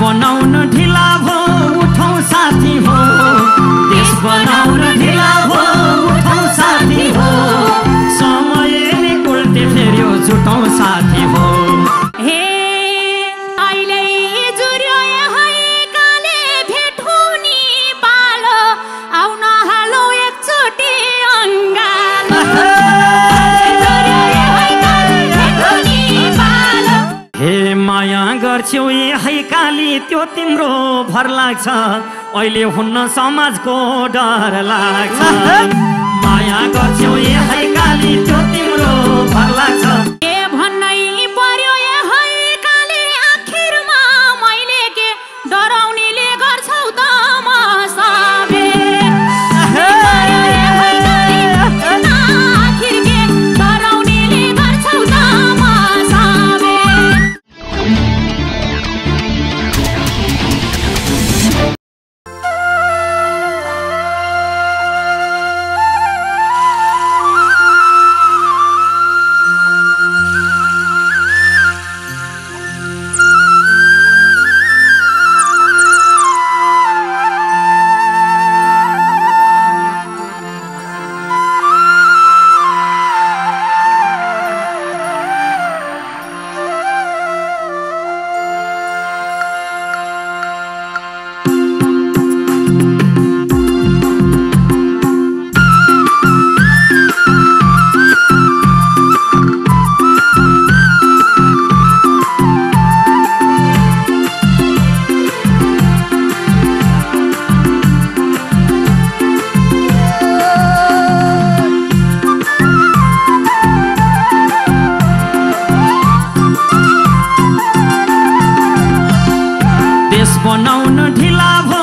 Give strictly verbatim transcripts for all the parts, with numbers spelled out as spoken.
बनाउन ढिला भो उठौं साथी हो, देश बनाउन ढिला भो उठौं साथी हो, समयले कुल्ते फेर्यो जुटौं साथी हो। हे अहिले जुर्यो है काले भेटुनी पालो आउन हालो एकचोटी अंगालो। हे माया गर्छौ है काली त्यो तिम्रो भर लाग्छ, अहिले हुन्न समाजको डर लाग्छ। माया गर्छौ ए है काली त्यो तिम्रो भर लाग्छ, के भन्नै पर्यो ए है काली आखिरमा मैले के डराउनेले गर्छौ त म सबे। आखिर के डराउनेले गर्छौ त म सबे। देश बनाउन ढिला भो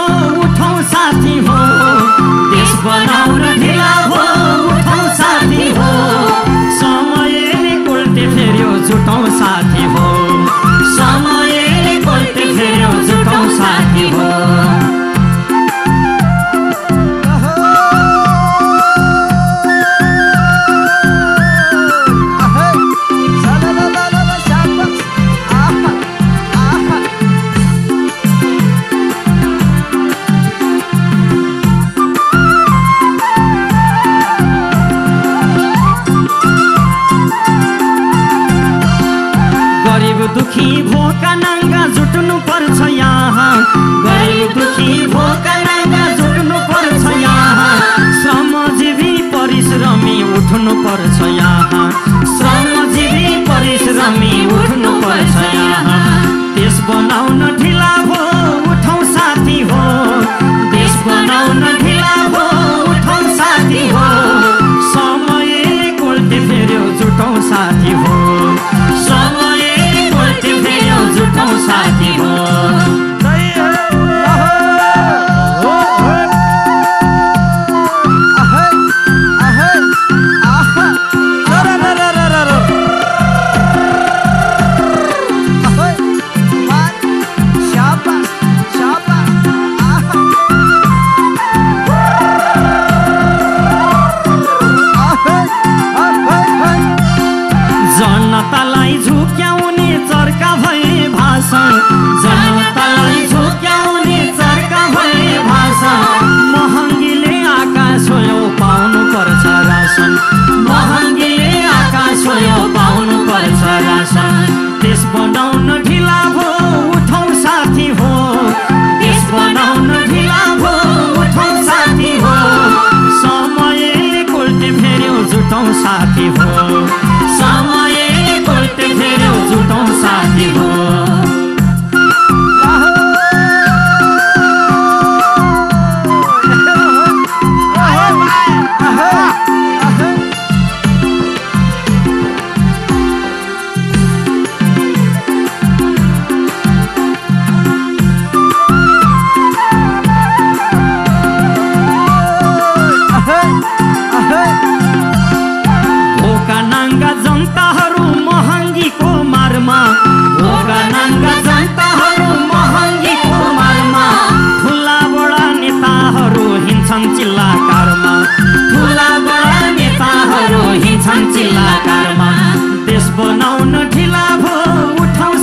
उठौं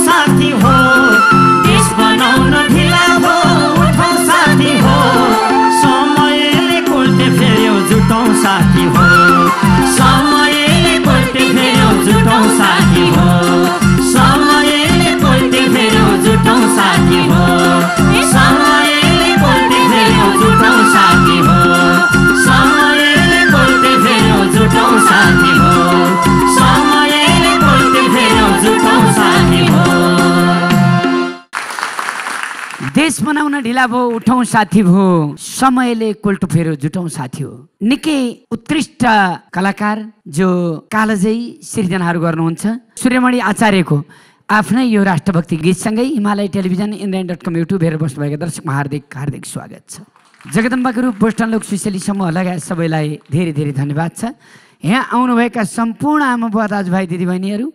साथी हो, देश बनाउन साथी हो, समयले बोल्दै फेरो जुटाउँ साथी हो, समयले बोल्दै फेरो जुटाउँ साथी हो, समयले बोल्दै फेरो जुटाउँ साथी हो, समयले बोल्दै फेरो जुटाउँ साथी हो। देश बनाउन ढिला भो उठाउँ साथी भो, समयले कोल्टो फेरो जुटाउँ साथी हो। निकै उत्कृष्ट कलाकार जो कालजै सृजनाहरू गर्नुहुन्छ, सूर्यमणि आचार्यको आफ्नै यो राष्ट्रभक्ति गीतसँगै Himalaya television Indrani dot com YouTube हेरेर बस्नुभएका दर्शकमा हार्दिक हार्दिक स्वागत छ। जगदम्बाको रूप बोस्टन लोक सुशैली समूह लगायत सबैलाई धेरै धेरै धन्यवाद छ। यहाँ आउनुभएका सम्पूर्ण आमा बुवा दाजुभाइ दिदीबहिनीहरू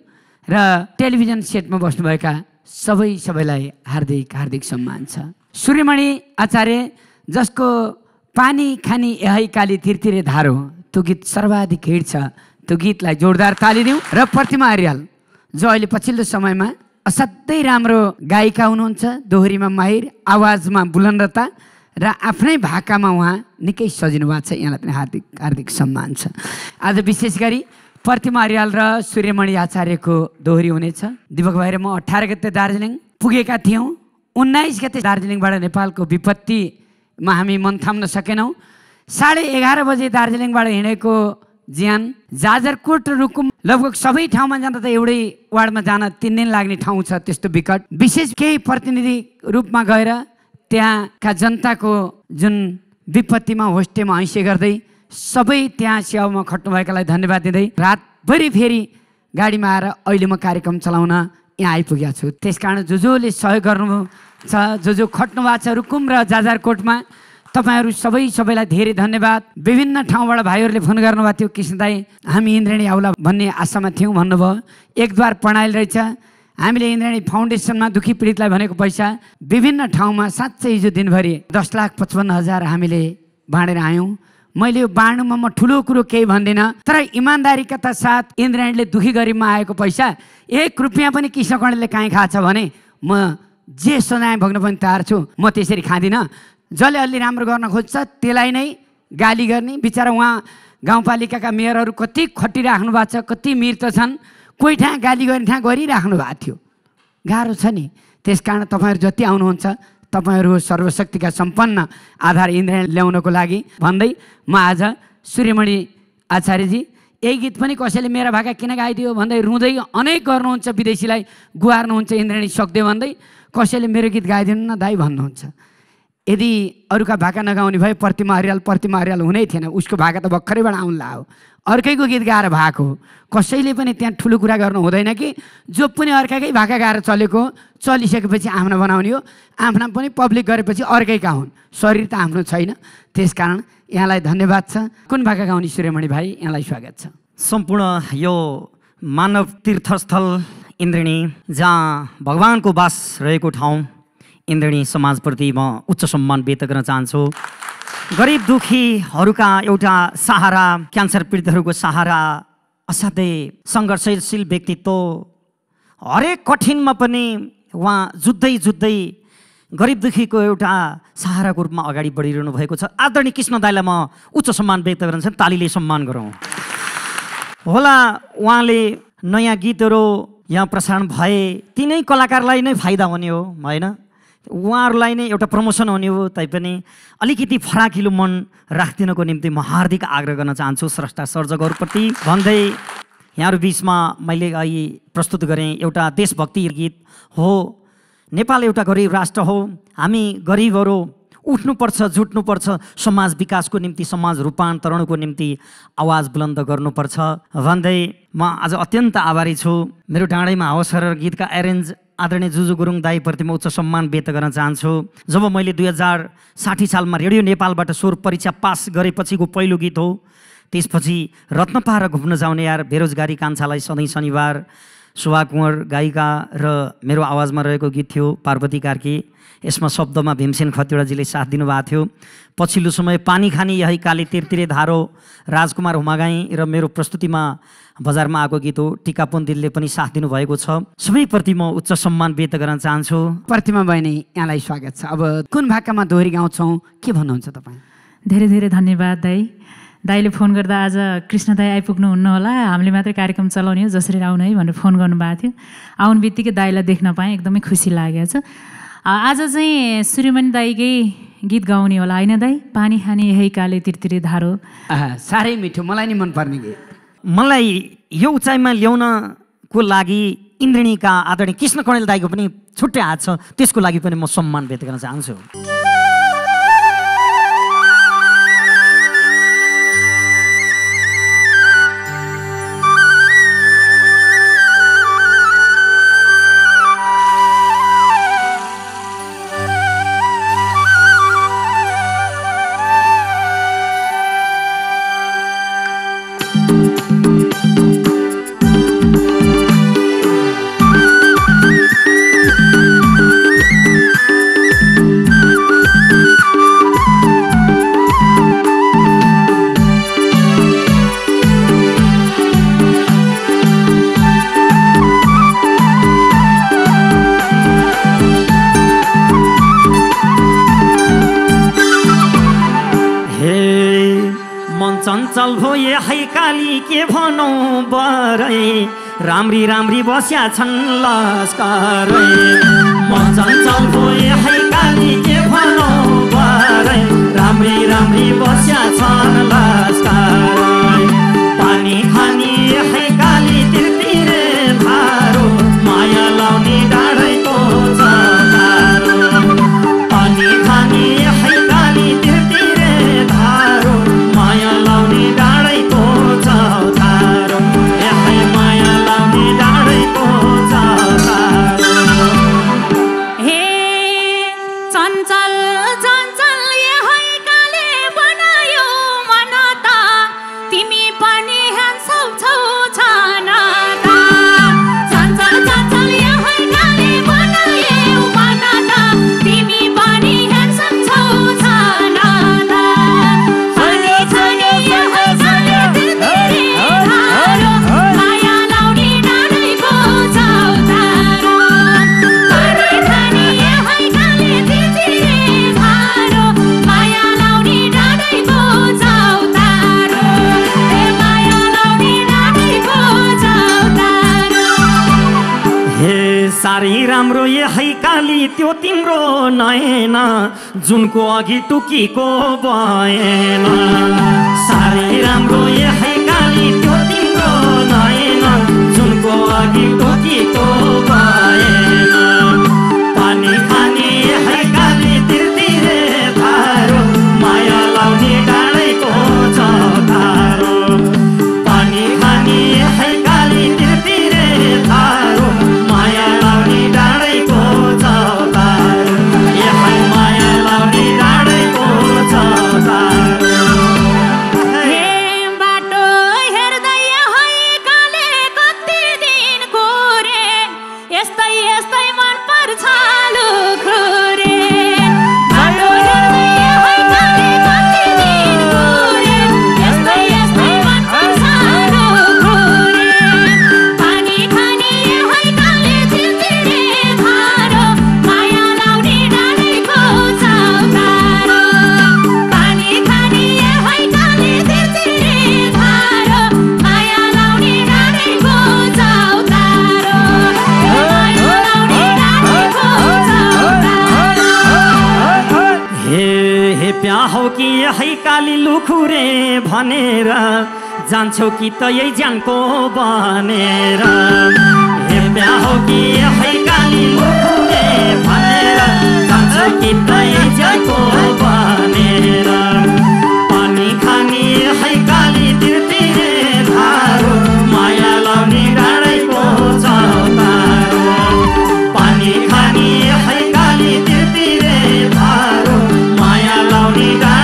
र टेलिभिजन सेटमा बस्नुभएका सबै सबैलाई हार्दिक हार्दिक सम्मान छ। सूर्यमणि आचार्य जसको पानी खानी यही काली तिरतिरे धारो त्यो गीत सर्वाधिक हिट छ, त्यो गीतलाई जोरदार ताली दिउँ। र प्रतिमा आर्याल जो अहिले पछिल्लो समयमा असाध्यै राम्रो गायिका हुनुहुन्छ, दोहोरीमा माहिर, आवाजमा बुलन्दता र आफ्नै भाकामा उहाँ निकै सजिनु भएको छ, यहाँलाई पनि हार्दिक हार्दिक सम्मान छ। आज विशेष गरी प्रतिमा आर्याल र सूर्यमणि आचार्यको दोहोरी हुनेछ। दिपक भाइ र म अठार गते दार्जिलिङ पुगेका थियौँ, उन्नाइस गते दार्जिलिङबाट नेपालको विपत्तिमा हामी मन थाम्न सकेनौँ। साढे एघार बजे दार्जिलिङबाट हिँडेको ज्यान जाजरकोट र रुकुम लगभग सबै ठाउँमा जाँदा त एउटै वार्डमा जान तिन दिन लाग्ने ठाउँ छ, त्यस्तो विकट। विशेष केही प्रतिनिधि रूपमा गएर त्यहाँका जनताको जुन विपत्तिमा होस्टेमा हैँसे गर्दै सबै त्यहाँ सेवामा खट्नुभएकालाई धन्यवाद दिँदै रातभरि फेरि गाडीमा आएर अहिले म कार्यक्रम चलाउन यहाँ आइपुगेको छु। त्यस कारण जो जोले सहयोग गर्नुभएको छ, जो जो खट्नु भएको छ रुकुम र जाजरकोटमा, तपाईँहरू सबै सबैलाई धेरै धन्यवाद। विभिन्न ठाउँबाट भाइहरूले फोन गर्नुभएको थियो, कृष्ण दाई हामी इन्द्राणी आउला भन्ने आशामा थियौँ भन्नुभयो, एकद्वार प्रणाली रहेछ। हामीले इन्द्राणी फाउन्डेसनमा दुःखी पीडितलाई भनेको पैसा विभिन्न ठाउँमा साँच्चै हिजो दिनभरि दस लाख पचपन्न हजार हामीले बाँडेर आयौँ। मैले यो बाँड्नुमा म ठुलो कुरो केही भन्दिनँ, तर इमान्दारीका साथ इन्द्राणीले दुखी गरिबमा आएको पैसा एक रुपियाँ पनि कृष्ण कण्डेलले काहीँ खाछ भने म जे सजाय भोग्न पनि तयार छु, म त्यसरी खाँदिनँ। जसले अलि राम्रो गर्न खोज्छ त्यसलाई नै गाली गर्ने, बिचरा उहाँ गाउँपालिकाका मेयरहरू कति खटिराख्नु भएको छ, कति मिर त छन्, कोही ठाँ गाली गर्ने ठाँ गरिराख्नु भएको थियो, गाह्रो छ नि। त्यस कारण तपाईँहरू जति आउनुहुन्छ तपाईहरू सर्वशक्तिका सम्पन्न आधार इन्द्राणी ल्याउनको लागि भन्दै म आज सूर्यमणि आचार्यजी यही गीत पनि कसैले मेरा भाका किन गाइदियो भन्दै रुँदै अनेक गर्नुहुन्छ, विदेशीलाई गुहार्नुहुन्छ इन्द्राणी सक्दै भन्दै, कसैले मेरो गीत गाइदिनु न दाई भन्नुहुन्छ। यदि अरूका भाका नगाउने भए प्रतिमा आर्याल प्रतिमा आर्याल हुनै थिएन, उसको भाका त भर्खरैबाट आउनुला हो, अर्कैको गीत गाएर भएको हो। कसैले पनि त्यहाँ ठुलो कुरा गर्नु हुँदैन कि जो पनि अर्काकै भाका गाएर चलेको चलिसकेपछि आफ्ना बनाउने हो, आफ्ना पनि पब्लिक गरेपछि अर्कैका हुन्, शरीर त आफ्नो छैन। त्यसकारण यहाँलाई धन्यवाद छ। कुन भाका गाउने सूर्यमणि भाइ यहाँलाई स्वागत छ। सम्पूर्ण यो मानव तीर्थस्थल इन्द्राणी जहाँ भगवानको वास रहेको ठाउँ इन्द्राणी समाजप्रति म उच्च सम्मान व्यक्त गर्न चाहन्छु। गरिब दुखीहरूका एउटा सहारा, क्यान्सर पीडितहरूको सहारा, असाध्यै सङ्घर्षशील व्यक्तित्व, हरेक कठिनमा पनि उहाँ जुत्दै जुत्दै गरिब दुखीको एउटा सहाराको रूपमा अगाडि बढिरहनु भएको छ। आदरणीय कृष्ण दाईलाई म उच्च सम्मान व्यक्त गर्न चाहन्छु, तालीले सम्मान गरौँ। होला उहाँले नयाँ गीतहरू यहाँ प्रसारण भए तिनै कलाकारलाई नै फाइदा हुने हो, होइन? उहाँहरूलाई नै एउटा प्रमोसन हुने हो, तैपनि अलिकति फराकिलो मन राख्दिनको निम्ति म हार्दिक आग्रह गर्न चाहन्छु स्रष्टा सर्जकहरूप्रति भन्दै यहाँहरू बिचमा मैले अघि प्रस्तुत गरेँ एउटा देशभक्ति गीत हो। नेपाल एउटा गरिब राष्ट्र हो, हामी गरिबहरू उठ्नुपर्छ, जुट्नुपर्छ, समाज विकासको निम्ति, समाज रूपान्तरणको निम्ति आवाज बुलन्द गर्नुपर्छ भन्दै म आज अत्यन्त आभारी छु। मेरो डाँडैमा हाउस हरर गीतका एरेन्ज आदरणीय जुजु गुरुङ दाई प्रति म उच्च सम्मान व्यक्त गर्न चाहन्छु। जब मैले दुई हजार साठी सालमा रेडियो नेपालबाट स्वर परीक्षा पास गरेपछिको पहिलो गीत हो। त्यसपछि रत्नपारा घुम्न जाउने यार, बेरोजगारी कान्छालाई सधैँ शनिबार, सुवा कुँवर गायिका र मेरो आवाजमा रहेको गीत थियो पार्वती कार्की। यसमा शब्दमा भीमसेन खतिवडाजीले साथ दिनुभएको थियो। पछिल्लो समय पानी खानी यही काली तिरतिरे धारो राजकुमार हुमागाई र मेरो प्रस्तुतिमा बजारमा आएको गीत हो, टिका पण्डितले पनि साथ दिनुभएको छ। सबैप्रति म उच्च सम्मान व्यक्त गर्न चाहन्छु। प्रतिमा बहिनी यहाँलाई स्वागत छ। अब कुन भाकामा दोहोरी गाउँछौँ, के भन्नुहुन्छ तपाईँ? धेरै धेरै धन्यवाद दाई। दाइले फोन गर्दा आज कृष्ण दाई आइपुग्नुहुन्न होला, हामीले मात्रै कार्यक्रम चलाउने हो, जसरी आउनु है भनेर फोन गर्नुभएको थियो। आउने बित्तिकै दाईलाई देख्न पाएँ, एकदमै खुसी लागेको छ। आज चाहिँ सूर्यमणि दाईकै गीत गाउने होला होइन दाई? पानी खाने यही काले तिरतिरे धारो। साह्रै मिठो, मलाई नि मनपर्ने गीत। मलाई यो उचाइमा ल्याउनको लागि इन्द्रणीका आदरणीय कृष्ण कण्डेल दाईको पनि छुट्टै हात छ, त्यसको लागि पनि म सम्मान व्यक्त गर्न चाहन्छु। राम्री राम्री बस्या छन् लस्करै मजन चल्भो है काली के भनौ बरै राम्री राम्री बस्या छन् लस्करै पानी खानी है काली तिरतिरे धारो माया लाउने डाँडैको जटारो पानी खानी है काली तिरतिरे धारो माया लाउने डाँडैको जटारो राम्रो ये है काली त्यो तिम्रो नयन जुनको अघि टुकीको भएन साह्रै राम्रो ये है काली त्यो तिम्रो नयन जुनको अघि टुकीको भएन पानी खाने है काली तिरतिरे धारो माया लाउने डाँडैको जटारो पानी खाने है काली तिरतिरे धारो माया लुखुरे भनेर जान्छौ कि त यही ज्यानको भनेर हे प्या हो कि है काली लुखुरे भनेर जान्छौ कि त यही ज्यानको भनेर पानी खाने है काली तिरतिरे धारो माया लाउने डाँडैको जटारो पानी खाने है काली तिरतिरे धारो माया लाउने डाँडैको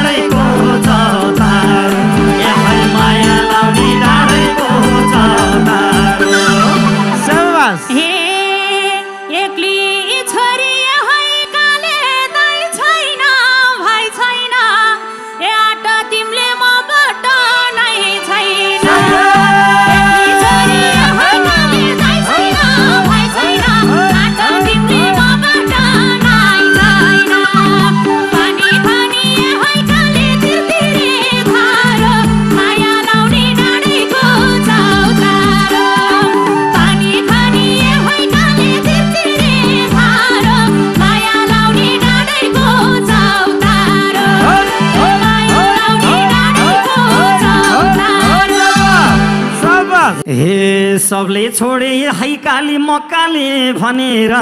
सबले छोड़े है काली मकाले भनेर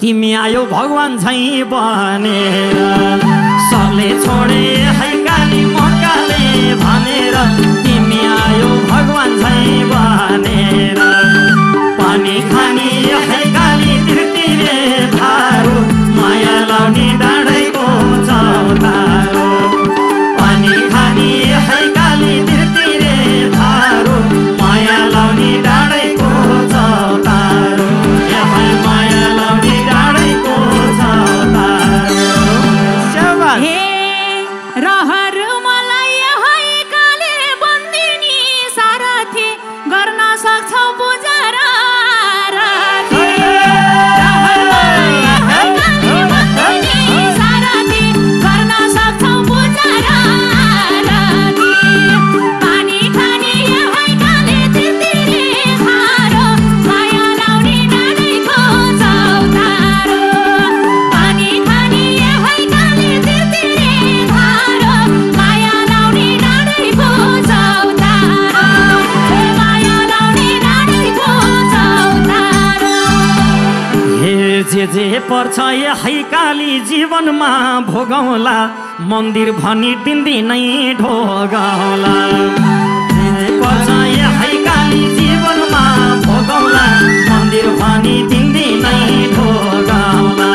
तिमी आयो भगवान झैं बनेर सबले छोडे है काली मकाले भनेर तिमी आयो भगवान झैं बनेर पानी खानी है काली धृतिले धारो माया लाउने डाँडैको चौतारो पानी खानी है काली धृतिले धारो माया लाउने डाँडैको चौतारो माया लाउने डाँडैको चौतारो हे रहर मलाई हैकाले बन्दिनी सारथी गर्न सक्छौ बुझरा जे जे पर्छ यही काली जीवनमा भोगौला मन्दिर भनी दिन्दिनै ढोगौला जे पर्छ यही काली जीवनमा भोगौला मन्दिर भनी दिन्दिनै ढोगौला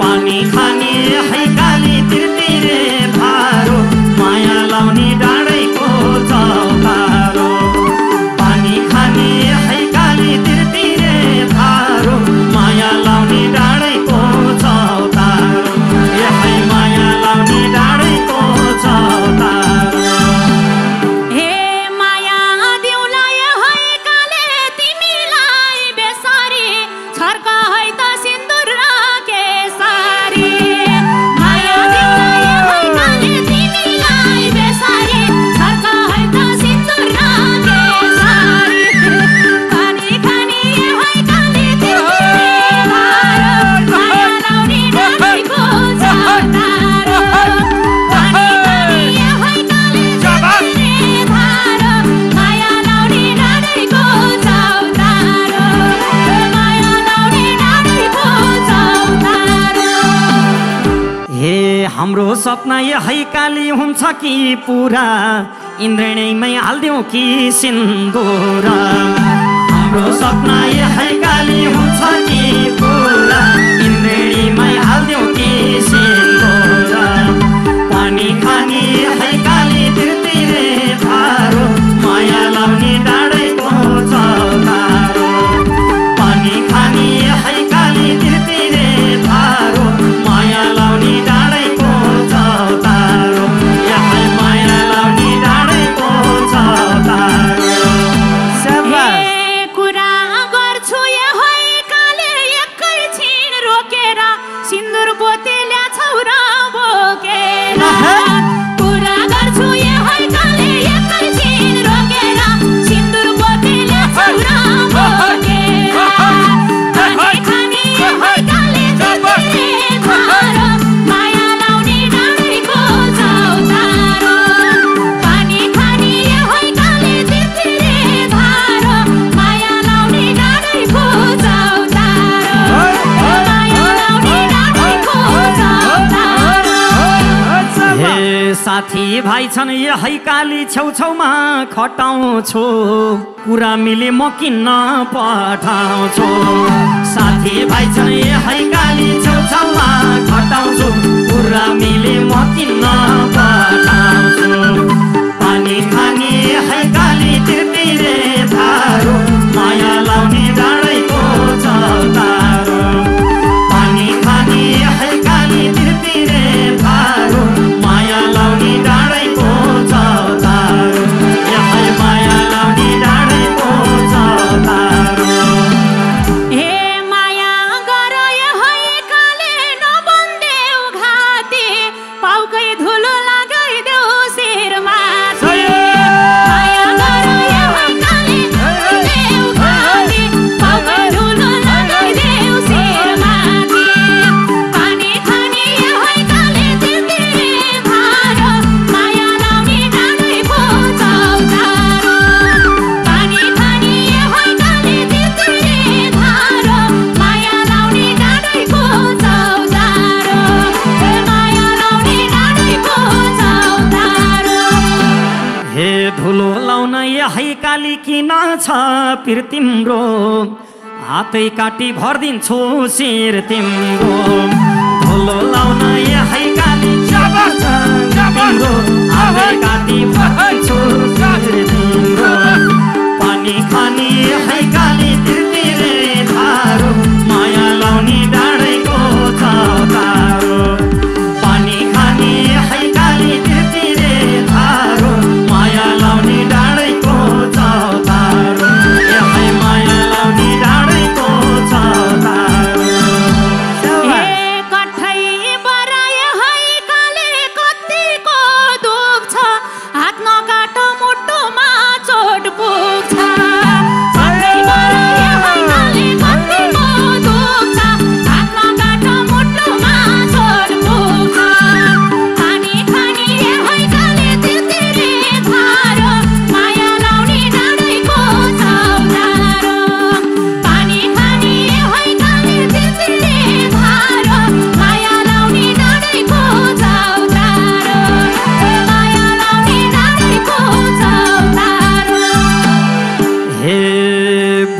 पानी खाने है काली तिर्तिरे भारो माया लाउने डाँडैको चौतारो पानी खाने है काली तिर्तिरे भारो माया लाउने डाँडैको चौतारो यही माया लाउने डाँडैको चौतारो हाम्रो सपना यही काली हुन्छ कि पूरा इन्द्रणीमै हाल्दिउँ कि सिन्दुरा हाम्रो सपना यही काली हुन्छ कि पूरा इन्द्रणीमै हाल्दिउँ कि सिन्दुरा पानी खानी है काली तिर्तिरे धारो माया लाउने डाँडैको चौतारो पानी खानी है काली तिर्तिरे धारो माया लाउने डाँडैको चौतारो यहाँ माया लाउने डाँडैको चौतारो कुरा गर्छु काले एकैछिन रोकेर सिन्दुर पोते ल्याछौ र बोकेर कुरा गर्छु काले एकैछिन रोकेर सिन्दुर पोते ल्याछौ र बोकेर साथी भाइ छन् यही काली छेउछेउमा खटाउँछु कुरा मिले म किन्न पठाउँछु साथी भाइ छन् यही काली छेउछेउमा खटाउँछु कुरा मिले म किन्न पठाउँछु पानी खाने है काली तिर्तिरे धारो माया लाउने डाँडैको चौतारो पानी खाने है काली तिर्तिरे धारो माया लाउने डाँडैको चौतारो यहाँ माया लाउने डाँडैको चौतारो हे माया गर यही काले नबन्देउ घाती पाउकै धुलो काली किन छ पीर तिम्रो हातै काटी भर्दिन्छु शिर तिम्रो ढोलो लाउन यही काली तिम्रो हातै काटी भर्दिन्छु शिर तिम्रो पानी खाने यही काली तिर्तिरे धारो माया लाउने डाँडैको छाउतारो पानी खाने यही काली तिर्तिरे धारो माया लाउने डाँडैको छाउतारो यही माया लाउने डाँडैको छाउतारो हे कठै बराय है काले कत्तिको दुख छ हात नकाट मुटुमा चोट पुग्छ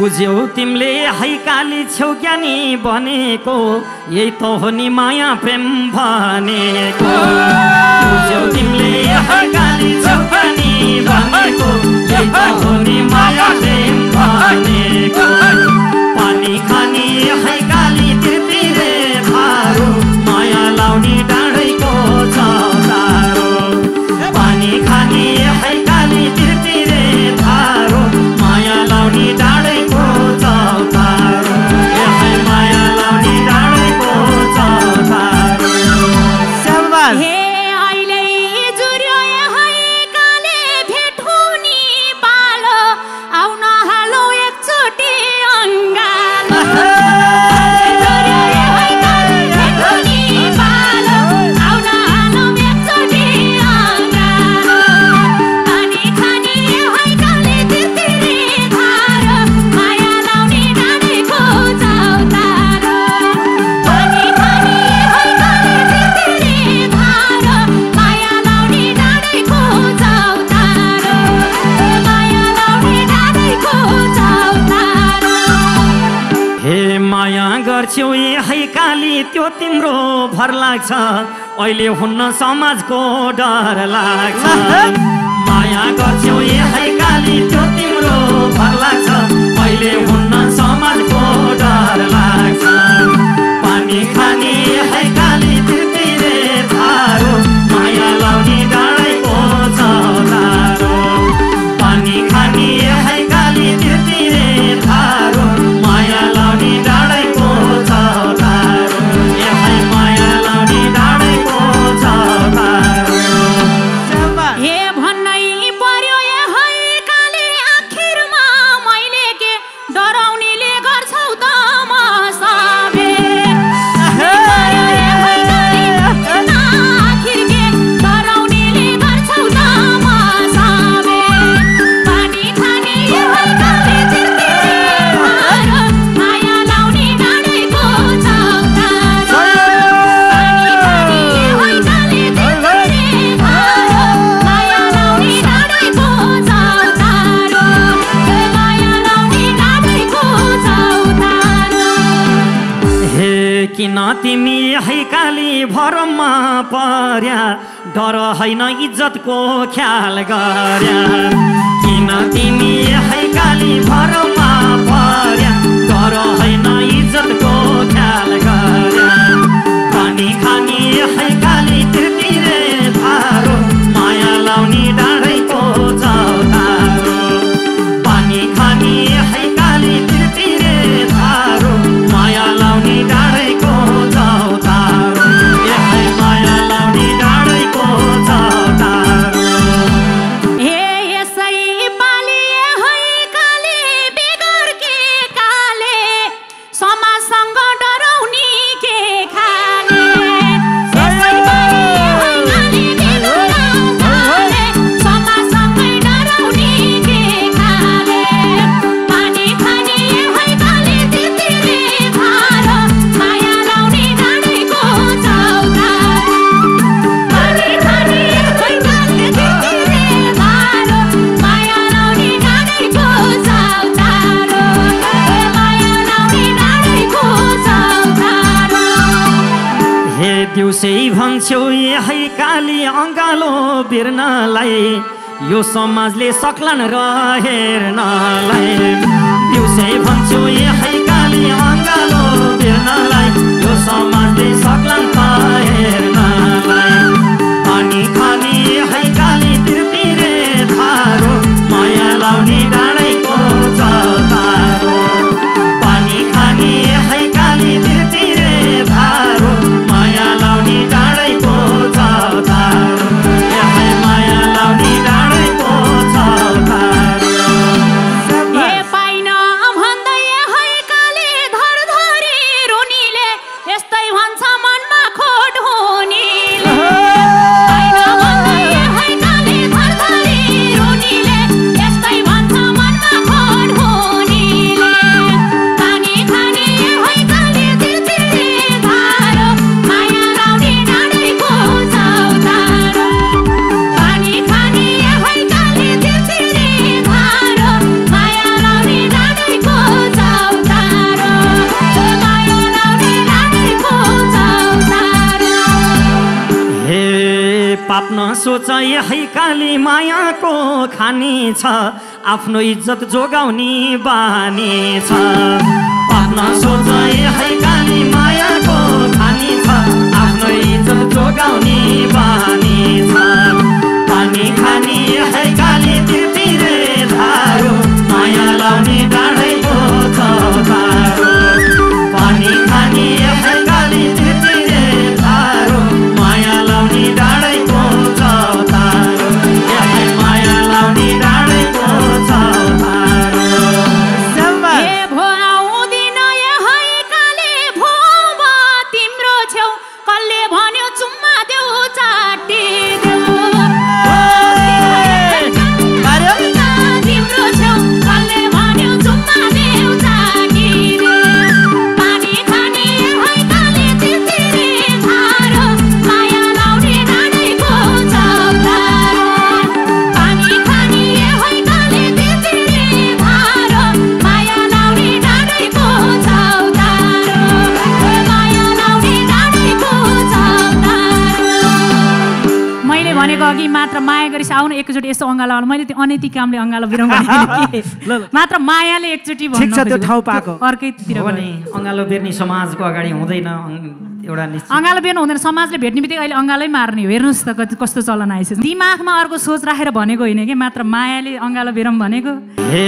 बुझ्यौ तिमीले है काली छेउ ज्ञानी बनेको यही त हो नि माया प्रेम भनेको बुझ्यौ तिमीले है काली छेउ ज्ञानी बनेको यही त हो नि माया प्रेम भनेको पानी खाने है काली तिर्तिरे धारो माया लाउने डाँडैको छाउतारो पानी खाने है काली तिर्तिरे धारो माया लाउने डाँडैको छाउतारो यही माया लाउने डाँडैको छाउतारो शाबाश हे अहिले जुर्यो है काले भेट हुने पालो आउन हालो एकचोटी अङ्गालो छेउ है काली त्यो तिम्रो भर लाग्छ अहिले हुन्न समाजको डर लाग्छ माया गर्छौ है काली त्यो तिम्रो भर लाग्छ अहिले हुन्न समाजको डर लाग्छ पानी खाने है काली तिर्तिरे धारो माया लाउने डाँडैको छाउतारो पानी खाने है काली तिर्तिरे धारो माया लाउने डाँडैको तिमी है काली भरमा पर्या डर हैन इज्जतको ख्याल गर्या किन तिमी है काली भरमा पर्या डर हैन इज्जतको ख्याल गर्या पानी खाने है काली तिर्तिरे धारो माया लाउने डाँडैको छाउतारो पानी खाने है काली तिर्तिरे धारो माया लाउने डाँडैको हे यसै पाली है काली बिगड्के दिवसै भन्छौ यही काली अंगालो बिर्नलाई यो समाजले सक्लन र हेर्नलाई दिवसै भन्छौ यही काली अंगालो बिर्नलाई यो समाजले सक्लन र हेर्नलाई अनि खानी यही काली तिरपिरे धारो माया लाउने डाँडैको जतारो पानी खानी यही काली तिरपिरे धारो माया लाउने डाँडैको जतारो यही माया लाउने डाँडैको जतारो ए पाइन भन्दै यही काली धरधरी रोनीले यस्तै भन्छ मनमा खोट हुनीले पाइन भन्दै यही काली धरधरी रोनीले यस्तै भन्छ मनमा खोट हुनीले पानी खानी यही काली तिरतिरे धारो माया लाउने डाँडैको जतारो पानी खानी यही काली तिरतिरे धारो माया लाउने डाँडैको जतारो माया लाउने डाँडैको जतारो हे पाप नसोच यही काली मायाको खानी छ आफ्नो इज्जत जोगाउने बानी छ पाप नसोच यही काली मायाको खानी छ आफ्नो इज्जत जोगाउने बानी छ पानी खानी यही काली तिरतिरे धारो माया लाउने डाँडैको चौतारो पानी खानी यही काली तिरतिरे धारो माया लाउने डाँडैको चौतारो यही माया लाउने डाँडैको चौतारो ए भो आउँदिन यही काली भो बा तिम्रो छेउ कसले भन्यो चुम्मा देऊ चाटी देऊ तिम्रो छेउ कसले भन्यो चुम्मा देऊ चाटी देऊ पानी खाने है काली तिरतिरे धारो माया लाउने डाँडैको चौतारो पानी खाने है काली तिरतिरे धारो माया लाउने डाँडैको चौतारो माया लाउने डाँडैको चौतारो मैले भनेको अघि मात्र माया गरिस आउनु एकचोटि यसो अङ्गालो हाल्नु। मैले त्यो अनैतिक कामले अङ्गालो बिराउनु मात्र मायाले एकचोटि ठिक छ, त्यो ठाउँ पाएको। अर्कैतिर भने अँगालो बेर्ने समाजको अगाडि हुँदैन। अङ- एउटा निश्चित अँगालो बेर्नु हुँदैन। समाजले भेट्ने बित्तिकै अहिले अँगालै मार्ने हो। हेर्नुहोस् त कति- कस्तो चलन आइसक्यो। दिमागमा अर्को सोच राखेर भनेको होइन कि मात्र मायाले अँगालो बेरम भनेको। हे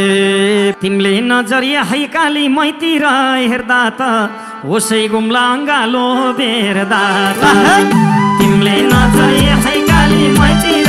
तिमीले नजरिया है काली मैतिर हेर्दा त होसै गुम्ला अँगालो बेर्दा त तिमीले नजरिया है काली मैतिर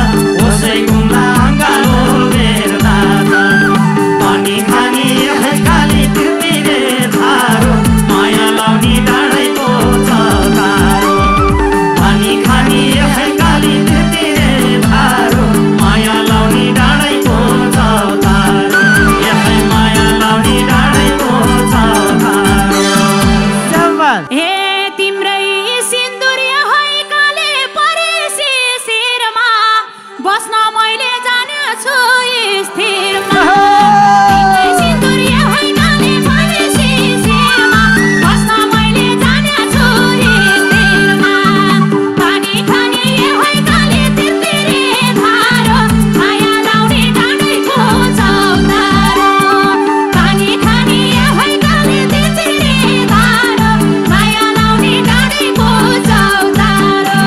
होसै गुम्ला अँगालो बेर्दा त पानी खानी है काली तिरतिरे धारो माया लाउने डाँडैको चौतारो पानी खानी है काली तिरतिरे धारो माया लाउने डाँडैको चौतारो यही माया लाउने डाँडैको चौतारो हे तिम्रै सिन्दुर है काले परेसी शिरमा बस्न मैले जाने छु स्थिरमा तिम्रै सिन्दुर है काले परेसी शिरमा बस्न मैले जाने छु स्थिरमा पानी खाने है काले तिरतिरे धारो माया लाउने डाँडैको चौतारो पानी खाने है काले तिरतिरे धारो माया लाउने डाँडैको चौतारो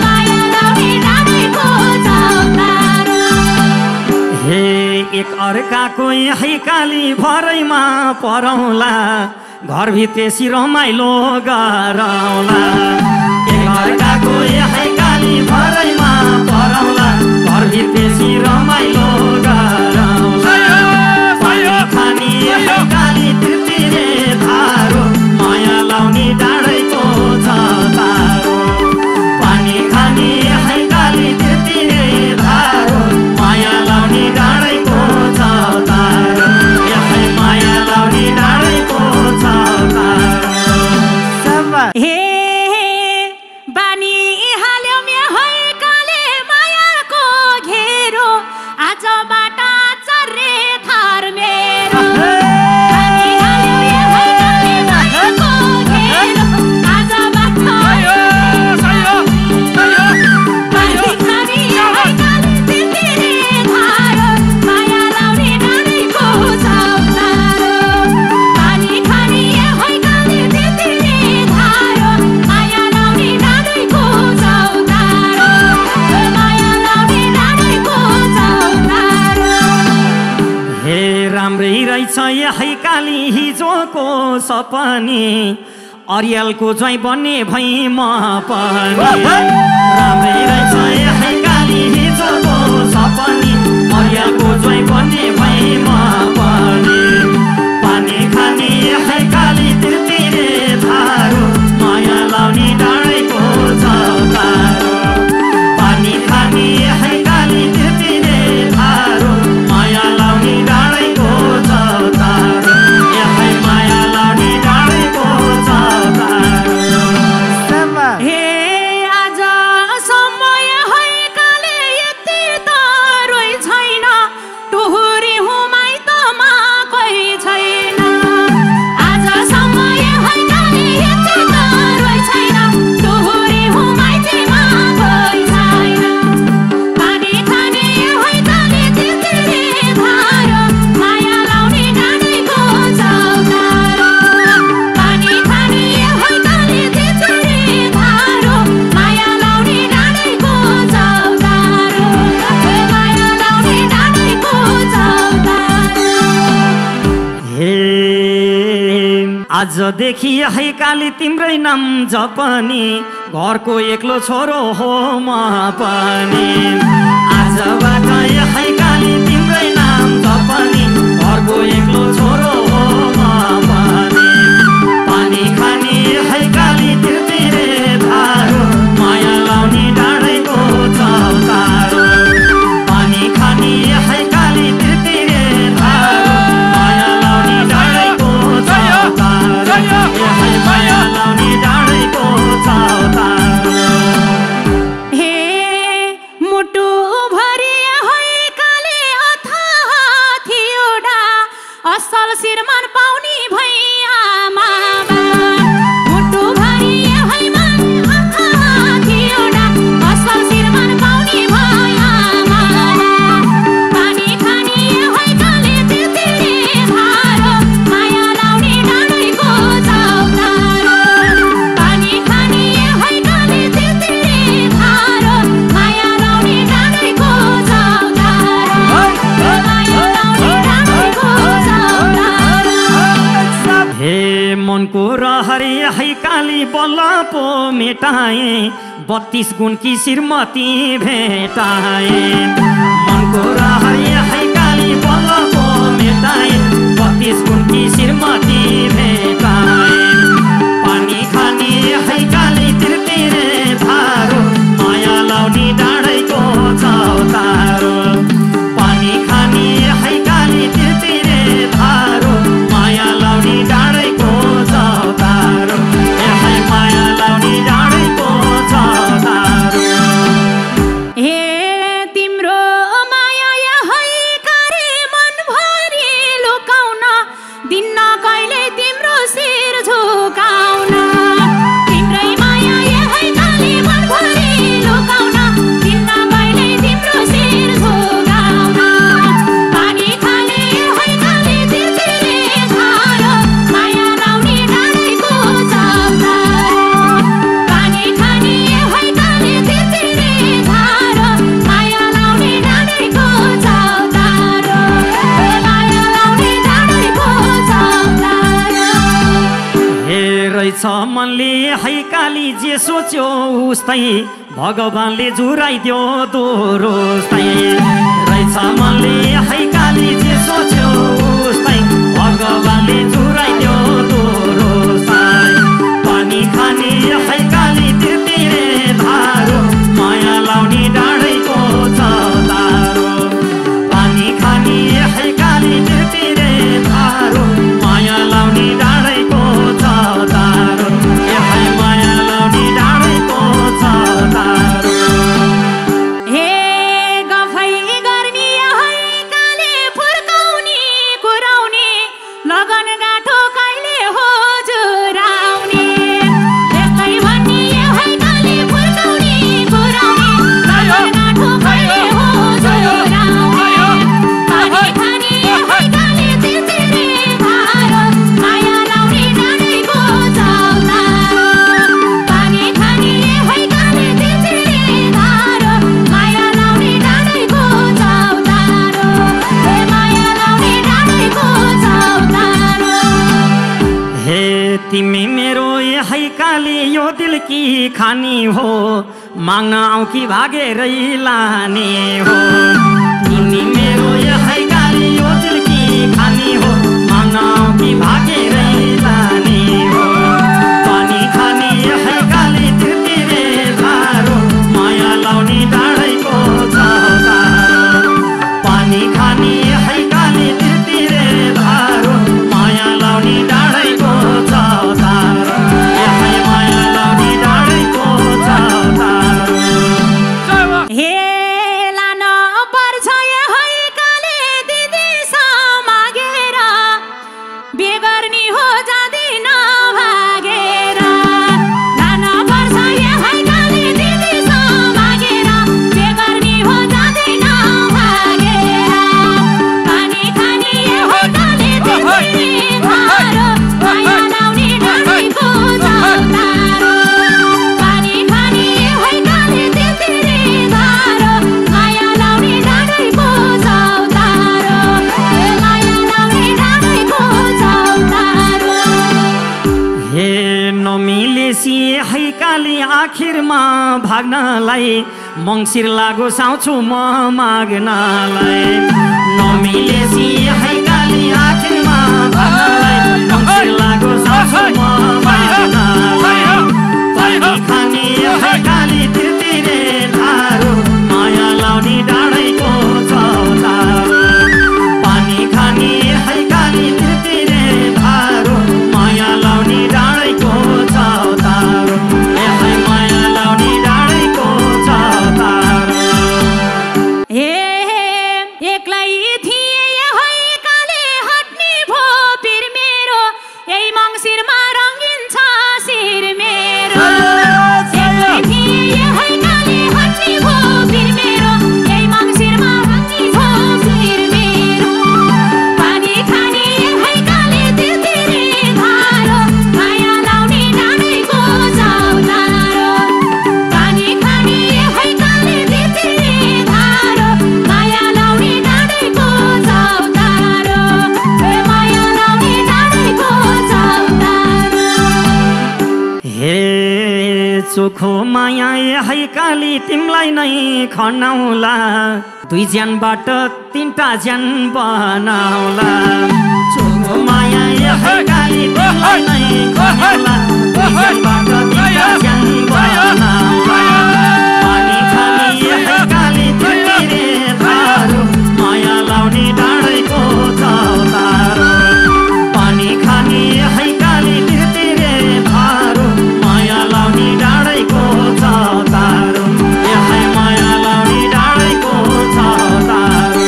माया लाउने डाँडैको चौतारो हे एक अर्काको यही काली भरैमा परौँला घरभित्रेसी रमाइलो गरौँला एक अर्काको यही काली भरैमा परौँला घरभित्रेसी रमाइलो गरौँला पानी खानी यही काली तिरतिरे धारो माया लाउने डाँडैको चौतारो पानी खानी यही काली तिरतिरे धारो माया लाउने डाँडैको चौतारो यही माया लाउने डाँडैको चौतारो हे बानी हाल्यौँ है काले मायाको घेरो आजबाट आज है काली हिजो को सपनी अर्याल को ज्वाई बने भई मापनी आजदेखि है काली तिम्रै नाम जपनी घर को एक्लो छोरो हो म पनि आजबाट है काली तिम्रै नाम जपनी घर को एक्लो छोरो हो म पनि पानी खानी है काली तिर्तिरे धारो माया लाउने डाँडैको चौतारो पानी खानी है काली तिर्तिरे धारो माया लाउने डाँडैको चौतारो बत्तीस गुण की श्रीमती भेटाए मनको रहर है काली बल को मेटाए बत्तीस गुण की श्रीमती भेटाए पानी खानी है काली तिर्तिरे धारो माया लाउने डाँडैको चौतारो पानी खानी है काली तिर्तिरे धारो माया लाउने डाँडैको चौतारो माया लाउने डाँडैको मनले है काली जे सोच्यो उस्तै भगवानले जुराइदियो दोरो रहेछ मनले है काली जे सोच्यो उस्तै भगवानले जुराइदियो दोरो पानी खाने है काली तिर्तिरे धारो माया लाउने डाँडैको चौतारो पानी खाने है काली तिर्तिरे धारो माया लाउने डाँडैको चौतारो हे गफै गर्मी है काले फुर्काउने तिमी मेरो ये है काली यो दिल की खानी हो, मांगना की भागे रही लानी हो। तिमी मेरो ये है काली यो दिल की खानी हो, मांगना की भागे रही लानी हो। पानी खानी ये है काली धरती रे धारो, माया लाउनी डाढ़ी को जाओ। पानी खानी ये है काली धरती रे धारो, माया लाउनी डाढ़ी को भाग्नलाई मंसिर लागो साउँछु म माग्नलाई। नमिलेसी है काली आखिरमा भाग्नलाई मंसिर लागो साउँछु म माग्नलाई। पानी खानी है काली धरती रे धारो, माया लाउनी डाँडैको चौतारो। पानी खानी है काली धरती रे धारो, माया लाउनी डाँडैको चौतारो। चोखो माया है काली तिमलाई नै खनाउला, दुई ज्यानबाट तीनटा ज्यान बनाउला। चोखो माया है काली तिमलाई नै खनाउला, दुई ज्यानबाट तीनटा ज्यान बनाउला। पानी खानी है काली धरती रे धारो, माया लाउने डाँडैको चौतारो। पानी खानी है काली धरती रे धारो, माया लाउने डाँडैको चौतारो। यहाँ माया लाउने डाँडैको चौतारो।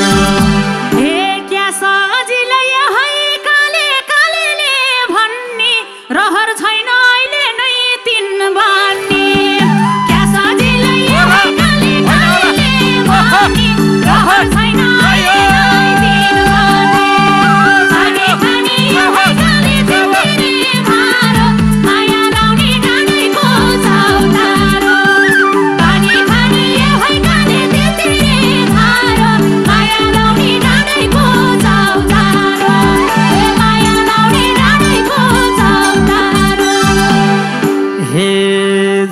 हे क्या सजिलै है काले कालीले भन्ने, रहर छैन अहिले नै तिन भन्ने। क्या सजिलै है काले कालीले भन्ने, रहर छैन अहिले नै तिन भन्ने। पानी खानी है काली धरती रे धारो, माया लाउने डाँडैको चौतारो। पानी खानी है काली धरती रे धारो, माया लाउने डाँडैको चौतारो। हे माया लाउने डाँडैको चौतारो। हे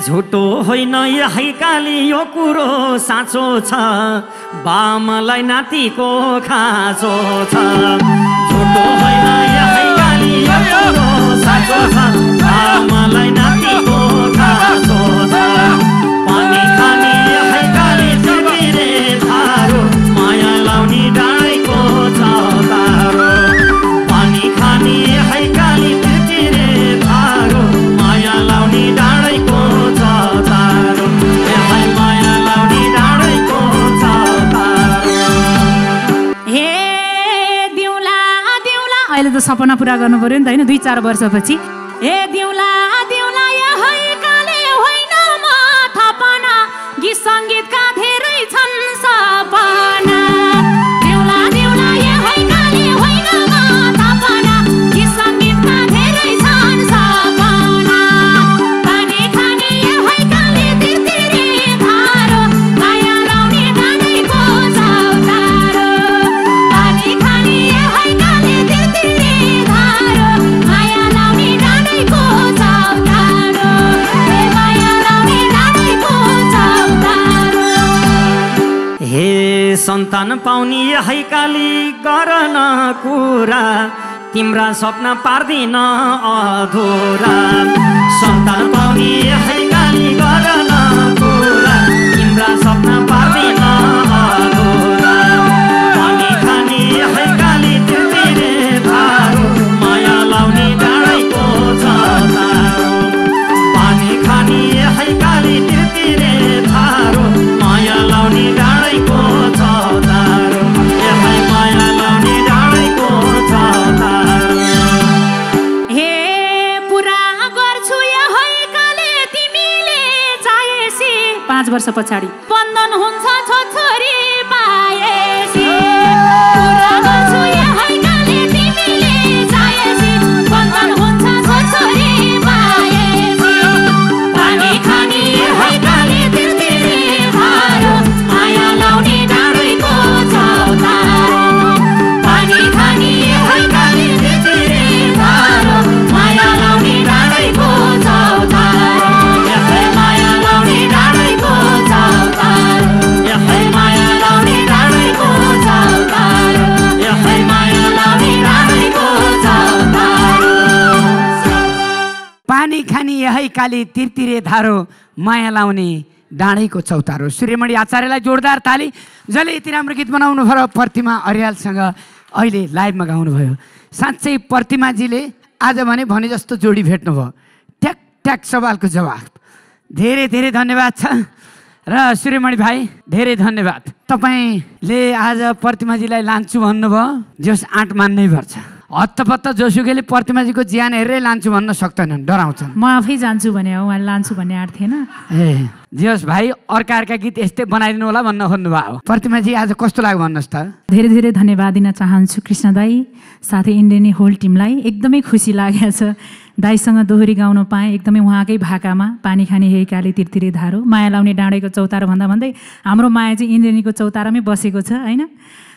झुटो होइन है काली यो कुरो साँचो छ, बामलाई नातिको खाँचो छ। झुटो होइन है काली यो कुरो साँचो छ, बामलाई नातिको खाँचो छ। पानी खानी है काली धरती रे धारो, माया लाउने डाँडैको चौतारो। पानी खानी है काली धरती रे धारो, माया लाउने डाँडैको चौतारो। यहाँ माया लाउने डाँडैको चौतारो। हे दिउँला दिउँला, अहिले त सपना पुरा गर्नु पर्यो नि त हैन, दुई चार वर्षपछि। हे दिउँला दिउँला है काले होइन म थपना, गीत सङ्गीतका धेरै छन् सपना। दिउँला दिउँला है काले होइन म थपना, गीत सङ्गीतमा धेरै छन् सपना। पानी खानी है काले धरती रे धारो, माया लाउने डाँडैको चौतारो। पानी खानी है काले धरती रे धारो, माया लाउने डाँडैको संतान पाउने है काली गरन कुरा, तिम्रा सपना पार्दिन अधुरा। संतान पाउने है काली गरन कुरा, तिम्रा सपना पार्दिन अधुरा। पानी खाने है काली तिर्दिने भारू, माया लाउने डाँडैको छ तारू। पानी खाने है काली तिर्दिने भारू, माया लाउने डाँडैको छ तारू। माया लाउने डाँडैको छ तारू। हे पुरा गर्छु यो है काली तिमीले चाहेसी। पाँच वर्ष पछाडि बन्धन हुन्छ छोरी पाएसी। पुरा गर्छु यो है काली तिमीले चाहेसी, बन्धन हुन्छ छोरी पाएसी। पानी खाने है काली तिमीले भारो, माया लाउने डाँडैको छ तारो। पानी खाने है काली तिमीले भारो, माया लाउने डाँडैको छ तारो। एफै माया लाउने डाँडैको छ तारो। एफै माया लाउने डाँडैको छ तारो। एफै माया लाउने डाँडैको छ तारो। पानी खाने है काली तिर्तिरे धारो, माया लाउने डाँडैको चौतारो। सूर्यमणि आचार्यलाई जोरदार ताली। जसले यति राम्रो गीत बनाउनु भयो, प्रतिमा अर्यालसँग अहिले लाइभमा गाउनुभयो। साँच्चै प्रतिमाजीले आज भने भने जस्तो जोडी भेट्नुभयो। ट्याक ट्याक सवालको जवाफ। धेरै धेरै धन्यवाद छ। र सूर्यमणि भाइ धेरै धन्यवाद। तपाईँले आज प्रतिमाजीलाई लान्छु भन्नुभयो, जस आँट मान्नै पर्छ। हत्तपत्त जोसुकैले प्रतिमाजीको ज्यान हेरेरै लान्छु भन्न सक्दैनन्, डराउँछन्। म आफै जान्छु भने हो, उहाँले लान्छु भन्ने आँट थिएन। ए जोस भाइ अर्का अर्का गीत यस्तै बनाइदिनु होला भन्न खोज्नुभयो। प्रतिमाजी आज कस्तो लाग्यो भन्नुहोस् त। धेरै धेरै धन्यवाद दिन चाहन्छु कृष्ण दाई, साथै इन्ड्रेनी होल टिमलाई। एकदमै खुसी लागेको छ दाईसँग दोहोरी गाउन पाएँ, एकदमै उहाँकै भाकामा। पानी खाने हे काली तिर्तिरे धारो, माया लाउने डाँडैको चौतारो भन्दा भन्दै हाम्रो माया चाहिँ इन्द्रेनीको चौतारामै बसेको छ होइन।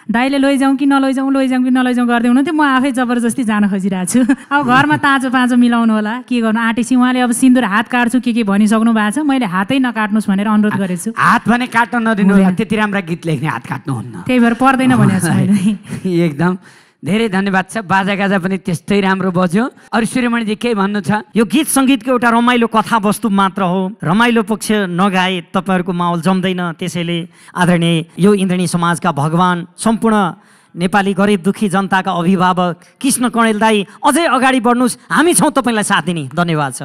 दाइले लैजाउँ कि नलैजाउँ, लैजाउँ कि नलैजाउँ गर्दै हुनुहुन्थ्यो। म आफै जबरजस्ती जान खोजिरहेको छु। अब घरमा ताजो पाँचो मिलाउनु होला, के गर्नु आँटेसी। उहाँले अब सिन्दुर हात काट्छु के के भनिसक्नु भएको छ। मैले हातै नकाट्नुहोस् भनेर अनुरोध गरेको छु। हात भने काट्न नदिनु होला, त्यति राम्रा गीत लेख्ने हात काट्नुहुन्न, त्यही भएर पर्दैन भनेको छु। एकदम धेरै धन्यवाद छ। बाजागाजा पनि त्यस्तै राम्रो बज्यो। अरू सूर्यमणिजी केही भन्नु छ? यो गीत सङ्गीतको एउटा रमाइलो कथावस्तु मात्र हो। रमाइलो पक्ष नगाए तपाईँहरूको माहौल जम्दैन। त्यसैले आदरणीय यो इन्द्रणी समाजका भगवान्, सम्पूर्ण नेपाली गरिब दुखी जनताका अभिभावक कृष्ण कण्डेल दाई, अझै अगाडि बढ्नुहोस्, हामी छौँ तपाईँलाई साथ दिने। धन्यवाद छ,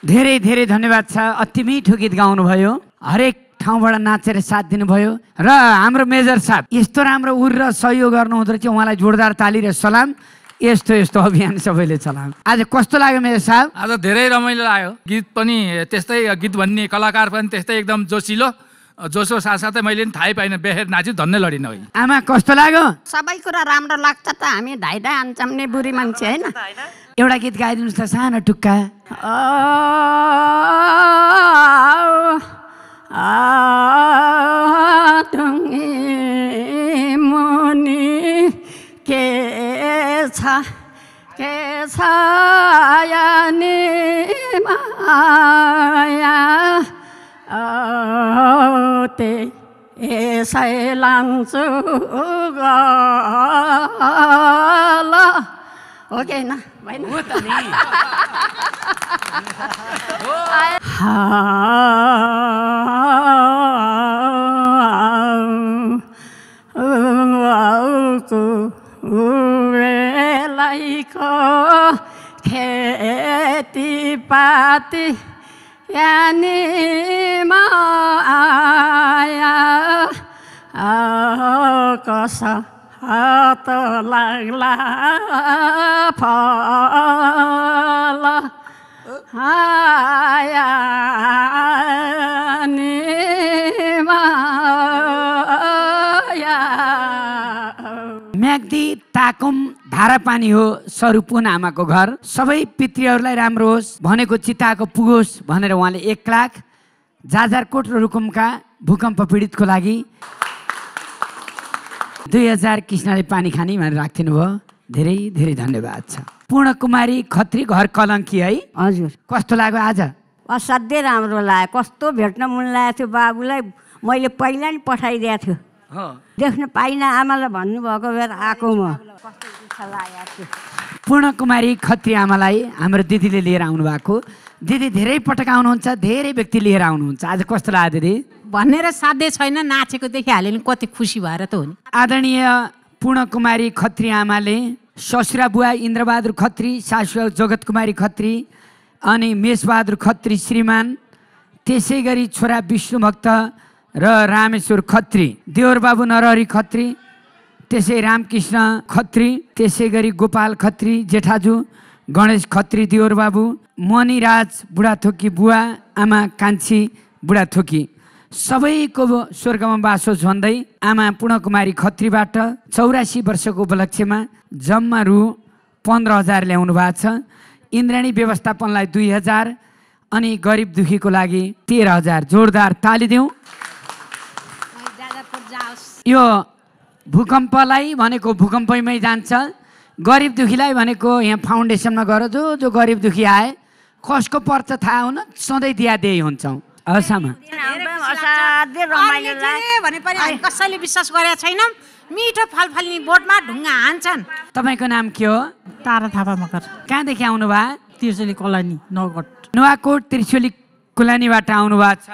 धेरै धेरै धन्यवाद छ। अति मिठो गीत गाउनुभयो, हरेक ठाउँबाट नाचेर साथ दिनुभयो। र हाम्रो मेजर साहब यस्तो राम्रो उर र सहयोग गर्नुहुँदो रहेछ, उहाँलाई जोरदार ताली र सलाम। यस्तो यस्तो अभियान सबैले चलाम। आज कस्तो लाग्यो मेजर साहब? आज धेरै रमाइलो लाग्यो। गीत पनि त्यस्तै, गीत भन्ने कलाकार पनि त्यस्तै, एकदम जोसिलो। जोसो साथसाथै मैले पनि थाहै पाइनँ, बेहेर नाच्यो, धन्नै लडिन होइन। आमा कस्तो लाग्यो? सबै कुरा राम्रो लाग्छ त, हामी ढाइ ढाइ हान्छौँ नि बुढी मान्छे होइन। एउटा गीत गाइदिनुहोस् त सानो टुक्का। आतुङ्गी मुनि के छ के छ यानी माया, त्यसै लान्छु गल। हो कि होइन? होइन को खेतीपाती यानी माया, कस हात लाग्ला फल आया नि माया। म्याग्दी ताकुम धारापानी हो सरूपुन आमाको घर। सबै पितृहरूलाई राम्रो होस् भनेको चिताको पुगोस् भनेर उहाँले एक लाख जाजरकोट र रुकुमका भूकम्प पीडितको लागि दुई हजार कृष्णले पानी खाने भनेर राखिदिनु भयो। धेरै धेरै धन्यवाद छ। पूर्ण कुमारी खत्री घर कलङ्की है। हजुर कस्तो लाग्यो आज? असाध्यै राम्रो लाग्यो। कस्तो भेट्न मन लागेको थियो बाबुलाई, मैले पहिला नि पठाइदिएको थियो। देख्न पाइन आमालाई भन्नुभएको बेर आको म पूर्णकुमारी खत्री आमालाई हाम्रो दिदीले लिएर आउनु भएको। दिदी धेरै पटक आउनुहुन्छ, धेरै व्यक्ति लिएर आउनुहुन्छ, आज कस्तो लाग्यो दिदी? भनेर साध्य छैन, नाचेको देखिहाल्यो नि कति खुसी भएर त हो नि। आदरणीय पूर्णकुमारी खत्री आमाले ससुरा बुवा इन्द्रबहादुर खत्री, सासुवा जगतकुमारी खत्री अनि मेषबहादुर खत्री श्रीमान, त्यसै गरी छोरा विष्णु भक्त र रामेश्वर खत्री, देवर बाबु नरहरी खत्री, त्यसै रामकृष्ण खत्री, त्यसै गरी गोपाल खत्री जेठाजु, गणेश खत्री देवर बाबु, मणिराज बुढाथोकी बुवा, आमा कान्छी बुढाथोकी, सबैको स्वर्गमा बासोस भन्दै आमा पूर्णकुमारी खत्रीबाट चौरासी वर्षको उपलक्ष्यमा जम्मा रु पन्ध्र हजार ल्याउनु भएको छ। इन्द्राणी व्यवस्थापनलाई दुई हजार अनि गरिब दुखीको लागि तेह्र हजार। जोरदार ताली दिउँ। यो भूकम्पलाई भनेको भूकम्पमै जान्छ, गरिब दुखीलाई भनेको यहाँ फाउन्डेसनमा गएर जो जो गरिब दुखी आए कसको पर्छ थाहा हुन सधैँ दियादेही हुन्छौँ। असामा कसैले विश्वास गरेका छैनौँ, मिठो फलफल्ने बोटमा ढुङ्गा हान्छन्। तपाईँको नाम के हो? तारा थापा मकर। कहाँदेखि आउनु भयो? त्रिशुली कोलानी नौकोट। नुवाकोट त्रिशुली कोलानीबाट आउनु भएको छ।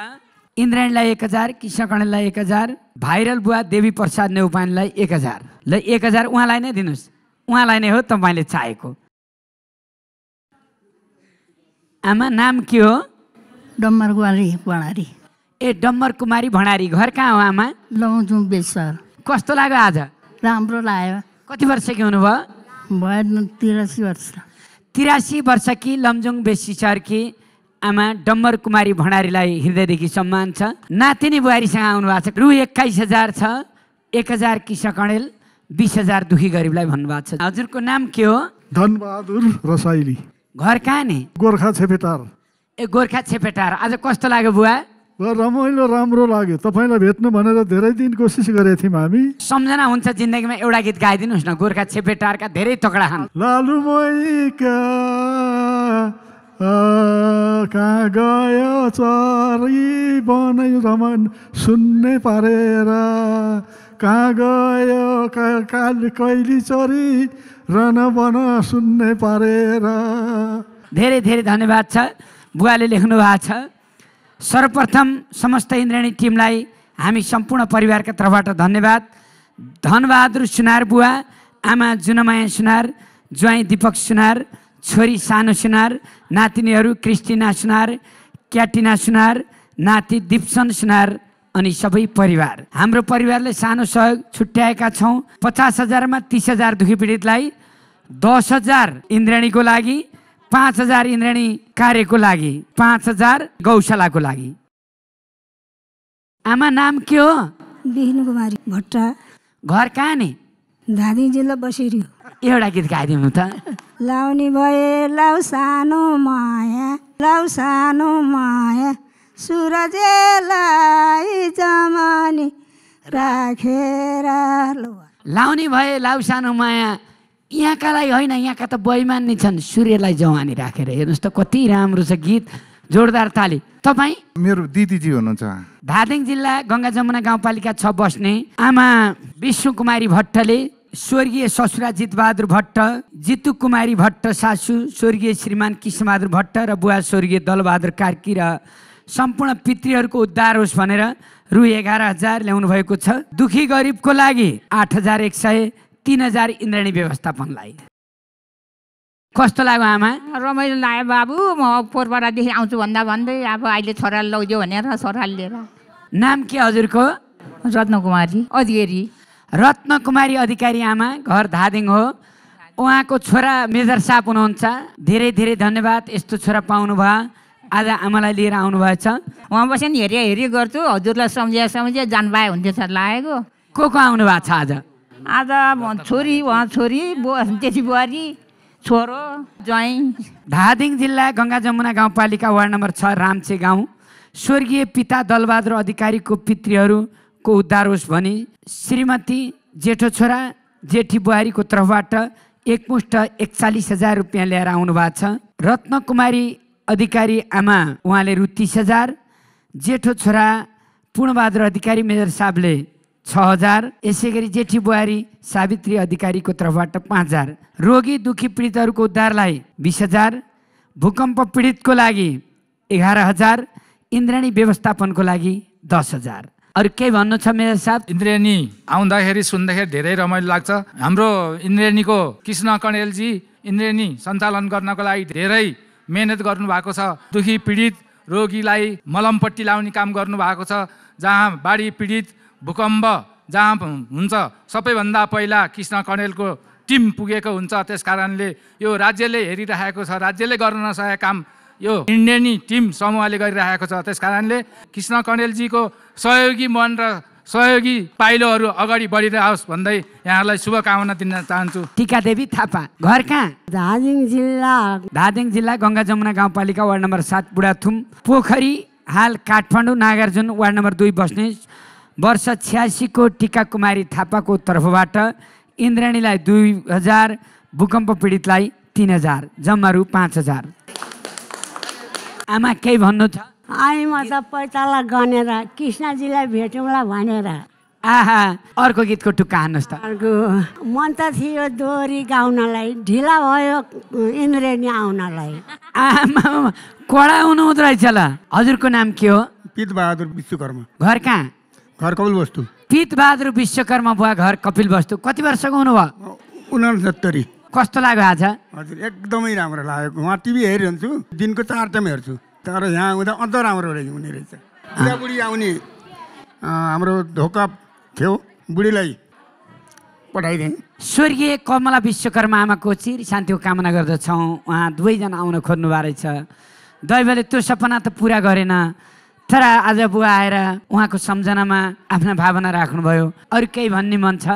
इन्द्राणीलाई एक हजार, कृष्ण कण्डेललाई एक हजार, भाइरल बुवा देवी प्रसाद नेउपानेलाई एक हजार। ल एक हजार उहाँलाई नै दिनुहोस्, उहाँलाई नै हो तपाईँले चाहेको। आमा नाम के हो? डम्बर कुमारी भण्डारी। ए डम्बर कुमारी भण्डारी, घर कहाँ हो आमा? लौजु बेसर। कस्तो लाग्यो आज? राम्रो लाग्यो। कति वर्ष कि हुनुभयो? भयो तिरासी वर्ष। तिरासी वर्ष कि लमजुङ बेसी सर कि आमा डम्बर कुमारी भण्डारीलाई हृदयदेखि सम्मान छ। नातिनी बुहारीसँग आउनु भएको छ। रु एक्काइस हजार छ, एक हजार कृष्ण कण्डेल, बिस हजार दुखी गरिबलाई भन्नुभएको छ। हजुरको नाम के हो? धनबहादुर रसाइली। घर कहाँ नि? गोर्खा छेपेटार। ए गोर्खा छेपेटार, आज कस्तो लाग्यो बुवा? रमाइलो, राम्रो लाग्यो। तपाईँलाई भेट्नु भनेर धेरै दिन कोसिस गरेका थियौँ हामी। सम्झना हुन्छ जिन्दगीमा एउटा गीत गाइदिनुहोस् न गोर्खा छेपेटारका धेरै तगडा छन्। लालुमैका कहाँ गयो चरी बनै रमन सुन्ने पारेर, कहाँ गयो कैली चरी रन बन सुन्ने पारेर। धेरै धेरै धन्यवाद छ। बुवाले लेख्नु भएको छ। सर्वप्रथम समस्त इन्द्राणी टिमलाई हामी सम्पूर्ण परिवारका तर्फबाट धन्यवाद। धनबहादुर सुनार बुवा, आमा जुनमाया सुनार, ज्वाइँ दीपक सुनार, छोरी सानो सुनार, नातिनीहरू क्रिस्टिना सुनार, क्याटिना सुनार, नाति दिप्सन सुनार अनि सबै परिवार। हाम्रो परिवारले सानो सहयोग छुट्याएका छौँ। पचास हजारमा तिस हजार दुखी पीडितलाई, दस हजार इन्द्राणीको लागि, पाँच हजार इन्द्राणी कार्यको लागि, पाँच हजार गौशालाको लागि। आमा नाम के हो? विष्णु कुमारी भट्ट। घर कहाँ नि? धादिङ जिल्ला बसेरी। एउटा गीत गाइदिनु त। लाउने भए लाउ सानो माया, लाउ सानो माया सूरजलाई जमानी राखेर। लाउने भए लाउ सानो माया, यहाँकालाई होइन, यहाँका त बैमान्नी छन्, सूर्यलाई जवानी राखेर। हेर्नुहोस् त कति राम्रो छ गीत। जोरदार ताली। तपाईँ? मेरो दिदीजी हुनुहुन्छ। धादिङ जिल्ला गङ्गा जमुना गाउँपालिका छ बस्ने आमा विष्णु कुमारी भट्टले स्वर्गीय ससुरा जित बहादुर भट्ट, जितु कुमारी भट्ट सासु, स्वर्गीय श्रीमान किसम बहादुर भट्ट र बुवा स्वर्गीय दल बहादुर कार्की र सम्पूर्ण पितृहरूको उद्धार होस् भनेर रु एघार हजार ल्याउनु भएको छ। दुखी गरिबको लागि आठ हजार एक सय, तीन हजार इन्द्राणी व्यवस्थापनलाई। कस्तो लाग्यो आमा? रमाइलो लाग्यो बाबु। म पोहोरपाडादेखि आउँछु भन्दा भन्दै अब अहिले छोराले लैजाऊ भनेर छोराले लिएर। नाम के हजुरको? रत्नकुमारी अधिकारी। रत्नकुमारी अधिकारी आमा, घर धादिङ हो। उहाँको छोरा मेजर साहब हुनुहुन्छ। धेरै धेरै धन्यवाद, यस्तो छोरा पाउनु भयो। आज आमालाई लिएर आउनुभएछ। उहाँ बस्यो नि हेरे हेरे गर्छु, हजुरलाई सम्झिया सम्झिया जान पाए हुन्थ्यो सर लागेको। को को आउनु भएको छ आज? आज छोरी, उहाँ छोरी, त्यति बुहारी, छोरो, ज्वाइँ। धादिङ जिल्ला गङ्गा जमुना गाउँपालिका वार्ड नम्बर छ रामचे गाउँ। स्वर्गीय पिता दलबहादुर अधिकारीको पितृहरूको उद्धार होस् भनी श्रीमती, जेठो छोरा, जेठी बुहारीको तर्फबाट एकमुष्ट एकचालिस हजार रुपियाँ ल्याएर आउनु भएको छ। रत्नकुमारी अधिकारी आमा उहाँले रु तिस हजार, जेठो छोरा पूर्णबहादुर अधिकारी मेजर साहबले छह हजार, यसैगरी जेठी बुहारी सावित्री अधिकारी को तर्फबाट पाँच हजार, रोगी दुखी पीडितहरुको उद्धारलाई बीस हजार, भूकम्प पीडित को लागि एघार हजार, इन्द्राणी व्यवस्थापन को लागि दस हजार। अरु के भन्नु छ मेरो साथ? इन्द्राणी आउँदाखेरि सुन्दाखेरि धेरै रमाइलो लाग्छ। हाम्रो इन्द्राणी को कृष्ण कण्डेल जी इन्द्राणी सञ्चालन गर्नको लागि धेरै मेहनत गर्नु भएको छ। दुखी पीडित रोगीलाई मलमपट्टी लाउने काम गर्नु भएको छ। जहाँ बाढी पीडित भूकम्प जहाँ हुन्छ सबैभन्दा पहिला कृष्ण कण्डेलको टिम पुगेको हुन्छ। त्यसकारणले यो राज्यले हेरिरहेको छ, राज्यले गर्न नसकेका काम यो इन्डियनी टिम समूहले गरिरहेको छ। त्यसकारणले कृष्ण कण्डेलजीको सहयोगी मन र सहयोगी पाइलोहरू अगाडि बढिरहोस् भन्दै यहाँलाई शुभकामना दिन चाहन्छु। टिका देवी थापा। घर कहाँ? धादिङ जिल्ला। धादिङ जिल्ला गङ्गा जमुना गाउँपालिका वार्ड नम्बर सात बुढाथुम पोखरी, हाल काठमाडौँ नागार्जुन वार्ड नम्बर दुई बस्ने। वर्ष छियासी को टिका कुमारी थापाको तर्फबाट इन्द्रणीलाई दुई हजार, भूकम्प पीडितलाई तीन हजार जम्मा रु पाँच हजार। आमा के भन्नु छ? आई म त पैताला गनेर कृष्णजीलाई भेटौँला भनेर। आहा, अर्को गीतको टुक्का हान्नुहोस् त। अर्को मन त थियो दोहोरी गाउनलाई, ढिला भयो इन्द्रेणी आउनलाई। आमा कडा हुनु हुँदो रहेछ ल। हजुरको नाम के हो? जित बहादुर विश्वकर्मा। घर कहाँ? घर कपिल वस्तु। जित बहादुर विश्वकर्मा बुवा घर कपिल वस्तु। कति वर्षको हुनुभयो? उनसत्तरी। कस्तो लाग्यो आज? हजुर एकदमै राम्रो लाग्यो। उहाँ टिभी हेरिरहन्छु, दिनको चार टाइम हेर्छु, तर यहाँ हुँदा अझ राम्रो हुने रहेछ। बुढी आउने हाम्रो धोका थियो, बुढीलाई पठाइदिएँ। स्वर्गीय कमला विश्वकर्मा आमाको चिर शान्तिको कामना गर्दछौँ। उहाँ दुवैजना आउन खोज्नु भएको रहेछ। दैवले त्यो सपना त पुरा गरेन, तर आज बुवा आएर उहाँको सम्झनामा आफ्ना भावना राख्नुभयो। अरू केही भन्ने मन छ?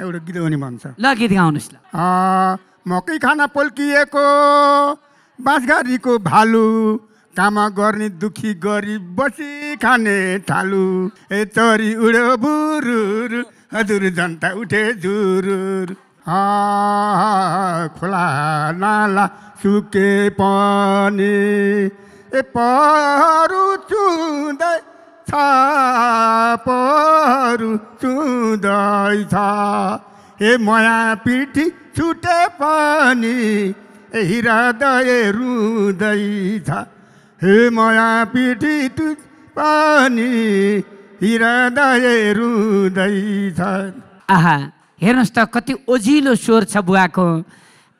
एउटा गीत गाउने मन छ। ल गीत गाउनुहोस् ल। मकै खाना पल्किएको बाँसघारीको भालु, काम गर्ने दुखी गरिब बसी खाने थालु, ए चरी उड्यो बुरुर हजुर जनता उठे जुरुर, खोला नाला सुके पनि ए परु चुँदै छ, परु चुँदै छ, ए माया पिठी छुटे पनि ए हृदय रुँदै छ, हे माया पिठी पनि हृदय रुँदै छ। आहा, हेर्नुहोस् त कति ओझिलो स्वर छ बुवाको।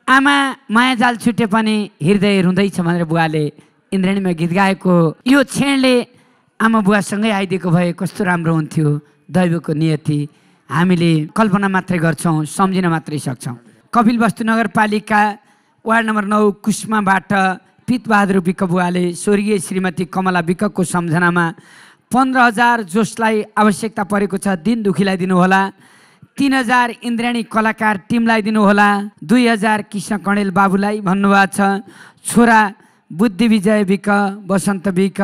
आमा माया जाल छुटे पनि हृदय रुँदैछ भनेर बुवाले इन्द्रणीमा गीत गाएको यो क्षणले आमा बुवासँगै आइदिएको भए कस्तो राम्रो हुन्थ्यो। दैवको नियति हामीले कल्पना मात्रै गर्छौँ, सम्झिन मात्रै सक्छौँ। कपिल वस्तु नगरपालिका वार्ड नम्बर नौ कुष्माबाट पितबहादुर विक बुवाले स्वर्गीय श्रीमती कमला विकको सम्झनामा पन्ध्र हजार जसलाई आवश्यकता परेको छ दिन दुखीलाई दिनुहोला, तीन हजार इन्द्राणी कलाकार टिमलाई दिनुहोला, दुई हजार कृष्ण कण्डेल बाबुलाई भन्नुभएको छ। छोरा बुद्धि विजय विक, बसन्त विक,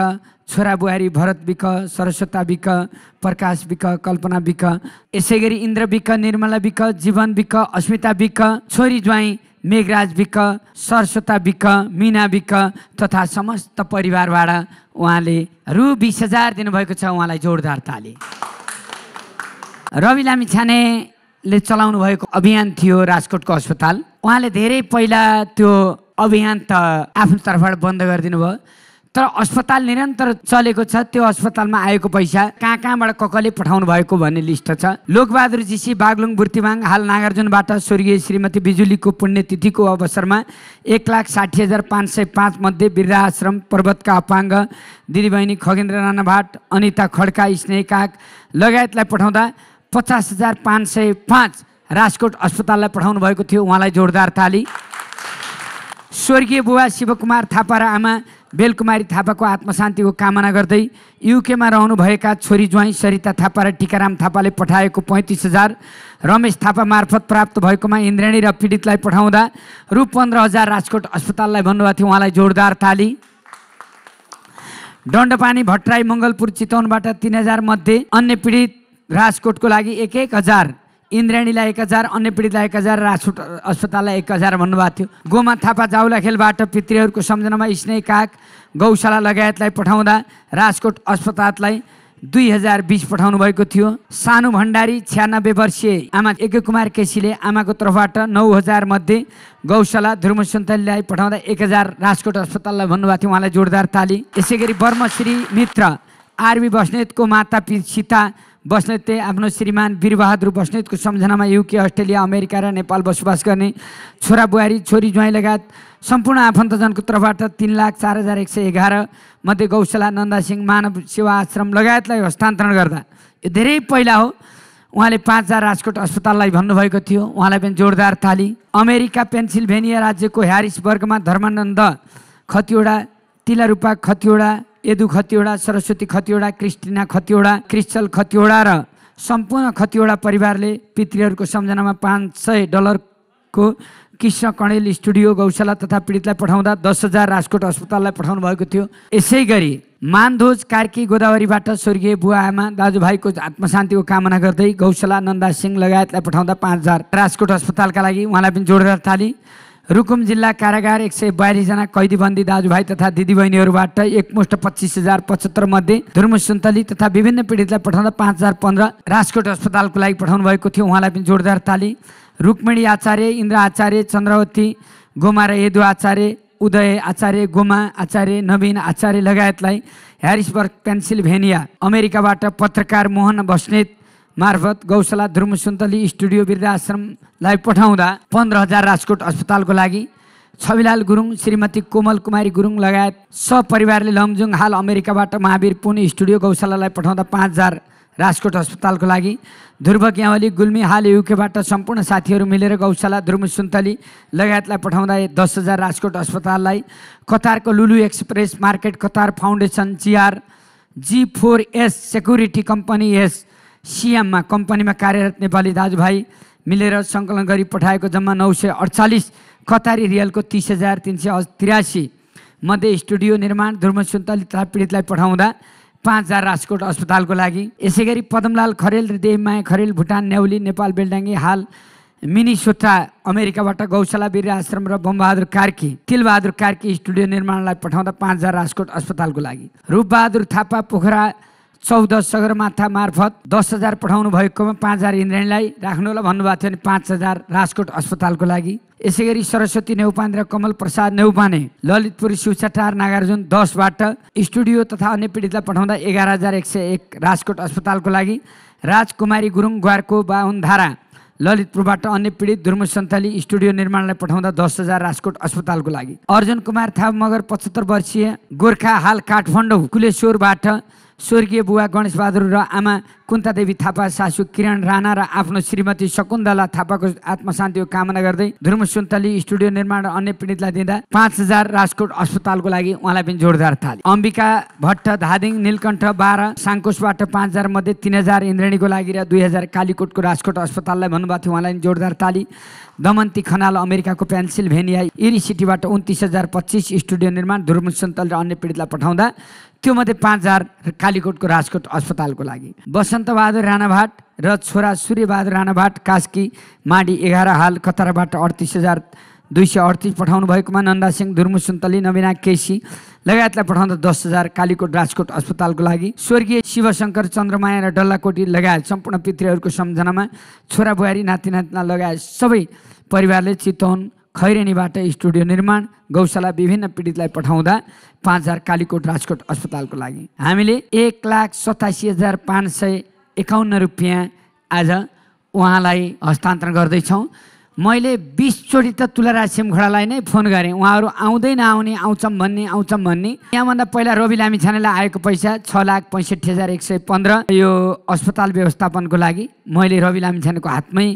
छोरा बुहारी भरत विक, सरस्वता विक, प्रकाश विक, कल्पना विक, यसैगरी Indra week, Nirmala week, Jeevan week, Asmita week, छोरी ज्वाइँ मेघराज विक, सरस्वता विक, मिना विक तथा समस्त परिवारबाट उहाँले रु बिस हजार दिनुभएको छ। उहाँलाई जोरदार ताली। रवि लामिछानेले चलाउनु भएको अभियान थियो राजकोटको अस्पताल। उहाँले धेरै पहिला त्यो अभियान त आफ्नो तर्फबाट बन्द गरिदिनु भयो, तर अस्पताल निरन्तर चलेको छ। त्यो अस्पतालमा आएको पैसा कहाँ कहाँबाट कसले पठाउनु भएको भन्ने लिस्ट छ। लोकबहादुर जीसी बागलुङ बुर्तिवाङ हाल नागार्जुनबाट स्वर्गीय श्रीमती बिजुलीको पुण्यतिथिको अवसरमा एक लाख साठी हजार पाँच सय पाँच मध्ये वृद्धाश्रम, पर्वतका अपाङ्ग दिदीबहिनी खगेन्द्र राणाभाट, अनिता खड्का, स्नेह काक लगायतलाई पठाउँदा पचास हजार पाँच सय पाँच राजकोट अस्पताललाई पठाउनु भएको थियो। उहाँलाई जोरदार ताली। स्वर्गीय बुवा शिवकुमार थापा र आमा बेलकुमारी थापाको आत्मशान्तिको कामना गर्दै युकेमा रहनुभएका छोरी ज्वाइँ सरिता थापा र टिकाराम थापाले पठाएको पैँतिस हजार रमेश थापा मार्फत प्राप्त भएकोमा इन्द्राणी र पीडितलाई पठाउँदा रु पन्ध्र हजार राजकोट अस्पताललाई भन्नुभएको थियो। उहाँलाई जोरदार ताली। दण्डपानी भट्टराई मङ्गलपुर चितवनबाट तीन हजार मध्ये अन्य पीडित राजकोटको लागि एक एक हजार, इन्द्राणीलाई एक हजार, अन्य पीडितलाई एक हजार, राजकोट अस्पताललाई एक हजार भन्नुभएको थियो। गोमा थापा जाउलाखेलबाट पितृहरूको सम्झनामा स्नेह काक गौशाला लगायतलाई पठाउँदा राजकोट अस्पताललाई दुई हजार बीस पठाउनु भएको थियो। सानु भण्डारी छियानब्बे वर्षीय आमा एके कुमार केसीले आमाको तर्फबाट नौ हजार मध्ये गौशाला धर्म सन्तानलाई पठाउँदा एक हजार राजकोट अस्पताललाई भन्नुभएको थियो, उहाँलाई जोरदार ताली। यसैगरी ब्रह्मश्री मित्र आरबी बस्नेतको माता सीता बस्नेतले आफ्नो श्रीमान वीरबहादुर बस्नेतको सम्झनामा युके, अस्ट्रेलिया, अमेरिका र नेपाल बसोबास गर्ने छोरा बुहारी छोरी ज्वाइँ लगायत सम्पूर्ण आफन्तजनको तर्फबाट तीन लाख चार हजार एक सय एघार मध्ये गौशाला नन्दा सिंह मानव सेवा आश्रम लगायतलाई हस्तान्तरण गर्दा, यो धेरै पहिला हो। उहाँले पाँच हजार राजकोट अस्पताललाई भन्नुभएको थियो, उहाँलाई पनि जोरदार ताली। अमेरिका पेन्सिल्भेनिया राज्यको ह्यारिसबर्गमा धर्मानन्द खतिवडा, तिलारूपा खतिवडा, यदु खतिवडा, सरस्वती खतिवडा, क्रिस्टिना खतिवडा, क्रिस्टल खतिवडा र सम्पूर्ण खतिवडा परिवारले पितृहरूको सम्झनामा पाँच सय डलरको कृष्ण कण्डेल स्टुडियो गौशाला तथा पीडितलाई पठाउँदा दस हजार राजकोट अस्पताललाई पठाउनु भएको थियो। यसै गरी मानधोज कार्की गोदावरीबाट स्वर्गीय बुवा आमा दाजुभाइको आत्मशान्तिको कामना गर्दै गौशाला नन्दा सिंह लगायतलाई पठाउँदा पाँच हजार राजकोट अस्पतालका लागि, उहाँलाई पनि जोरदार ताली। रुकुम जिल्ला कारागार एक सय बयालिसजना कैदीबन्दी दाजुभाइ तथा दिदीबहिनीहरूबाट एकमुष्ट पच्चिस हजार पचहत्तर मध्ये धुर्म सुन्तली तथा विभिन्न पीडितलाई पठाउँदा पाँच हजार पन्ध्र राजकोट अस्पतालको लागि पठाउनु भएको थियो, उहाँलाई पनि जोरदार ताली। रुक्मिणी आचार्य, इन्द्र आचार्य, चन्द्रवती गोमा र यदु आचार्य, उदय आचार्य, गोमा आचार्य, नवीन आचार्य लगायतलाई ह्यारिसबर्ग पेन्सिल्भेनिया अमेरिकाबाट पत्रकार मोहन बस्नेत मार्फत गौशाला धर्म सुन्तली स्टुडियो वृद्धाश्रमलाई पठाउँदा पन्ध्र हजार राजकोट अस्पतालको लागि। छविलाल गुरुङ, श्रीमती कोमल कुमारी गुरुङ लगायत सपरिवारले लमजुङ हाल अमेरिकाबाट महावीर पुन स्टुडियो गौशालालाई पठाउँदा पाँच हजार राजकोट अस्पतालको लागि। ध्रुव ग्यावली गुल्मी हाल युकेबाट सम्पूर्ण साथीहरू मिलेर गौशाला धुर्म सुन्तली लगायतलाई पठाउँदा दस हजार राजकोट अस्पताललाई। कतारको Lulu express market, Qatar foundation जिआर G four S security company S सिएममा कम्पनीमा कार्यरत नेपाली दाजुभाइ मिलेर सङ्कलन गरी पठाएको जम्मा नौ सय अडचालिस कतारी रियलको तिस हजार तिन सय त्रियासी मध्ये स्टुडियो निर्माण धुर्म सुन्तली तथा पीडितलाई पठाउँदा पाँच हजार राजकोट अस्पतालको लागि। यसै गरी पदमलाल खरेल र देवमाया खरेल भुटान न्याउली नेपाल बेलडाङ्गी हाल मिनिसोटा अमेरिकाबाट गौशाला वीर आश्रम र बमबहादुर कार्की तिलबहादुर कार्की स्टुडियो निर्माणलाई पठाउँदा पाँच हजार राजकोट अस्पतालको लागि। रूपबहादुर थापा पोखरा चौध सगरमाथा मार्फत दस हजार पठाउनु भएकोमा पाँच हजार इन्द्रणीलाई राख्नु होला भन्नुभएको थियो भने पाँच हजार राजकोट अस्पतालको लागि। यसै गरी सरस्वती नेउपाने र कमल प्रसाद नेउपाने ललितपुर शिवचटार नागार्जुन दसबाट स्टुडियो तथा अन्य पीडितलाई पठाउँदा एघार हजार एक सय एक राजकोट अस्पतालको लागि। राजकुमारी गुरुङ ग्वारको बाहुनधारा ललितपुरबाट अन्य पीडित धुर्म सन्तली स्टुडियो निर्माणलाई पठाउँदा दस हजार राजकोट अस्पतालको लागि। अर्जुन कुमार थाप मगर पचहत्तर वर्षीय गोर्खा हाल काठमाडौँ कुलेश्वरबाट स्वर्गीय बुवा गणेश बहादुर र आमा कुन्तादेवी थापा, सासू किरण राणा र आफ्नो श्रीमती शकुन्तला थापाको आत्मशान्तिको कामना गर्दै धुर्म सुन्तली स्टुडियो निर्माण र अन्य पीडितलाई दिँदा पाँच हजार राजकोट अस्पतालको लागि, उहाँलाई पनि जोरदार थाली। अम्बिका भट्ट धादिङ नीलकण्ठ बाह्र साङ्कोशबाट पाँच हजार मध्ये तिन हजार इन्द्रणीको लागि र दुई हजार कालीकोटको राजकोट अस्पताललाई भन्नुभएको थियो, उहाँलाई पनि जोरदार ताली। दमन्ती खनाल अमेरिकाको पेन्सिल्भेनिया इरी सिटीबाट उन्तिस हजार पच्चिस स्टुडियो निर्माण धुर्म सुन्तली र अन्य पीडितलाई पठाउँदा त्यो मध्ये पाँच हजार कालीकोटको राजकोट अस्पतालको लागि। बसन्तबहादुर राणाभाट र छोरा सूर्यबहादुर राणाभाट कास्की माडी एघार हाल कतारबाट अडतिस हजार दुई सय अडतिस पठाउनु भएकोमा नन्दा सिंह धुर्म सुन्तली नवीना केसी लगायतलाई पठाउँदा दस हजार कालीकोट राजकोट अस्पतालको लागि। स्वर्गीय शिवशङ्कर चन्द्रमाया र डल्लाकोटी लगायत सम्पूर्ण पितृहरूको सम्झनामा छोरा बुहारी नाति नातिना लगायत सबै परिवारले चितवन खैरेनीबाट स्टुडियो निर्माण गौशाला विभिन्न पीडितलाई पठाउँदा पाँच हजार कालीकोट राजकोट अस्पतालको लागि। हामीले एक लाख सतासी हजार पाँच सय एकाउन्न रुपियाँ आज उहाँलाई हस्तान्तरण गर्दैछौँ। मैले बिसचोटि त तुलाराज सिमखोडालाई नै फोन गरेँ, उहाँहरू आउँदै नआउने, आउँछौँ भन्ने आउँछौँ भन्ने। यहाँभन्दा पहिला रवि लामिछानेलाई आएको पैसा छ लाख पैँसठी हजार एक सय पन्ध्र यो अस्पताल व्यवस्थापनको लागि मैले रवि लामिछानेको हातमै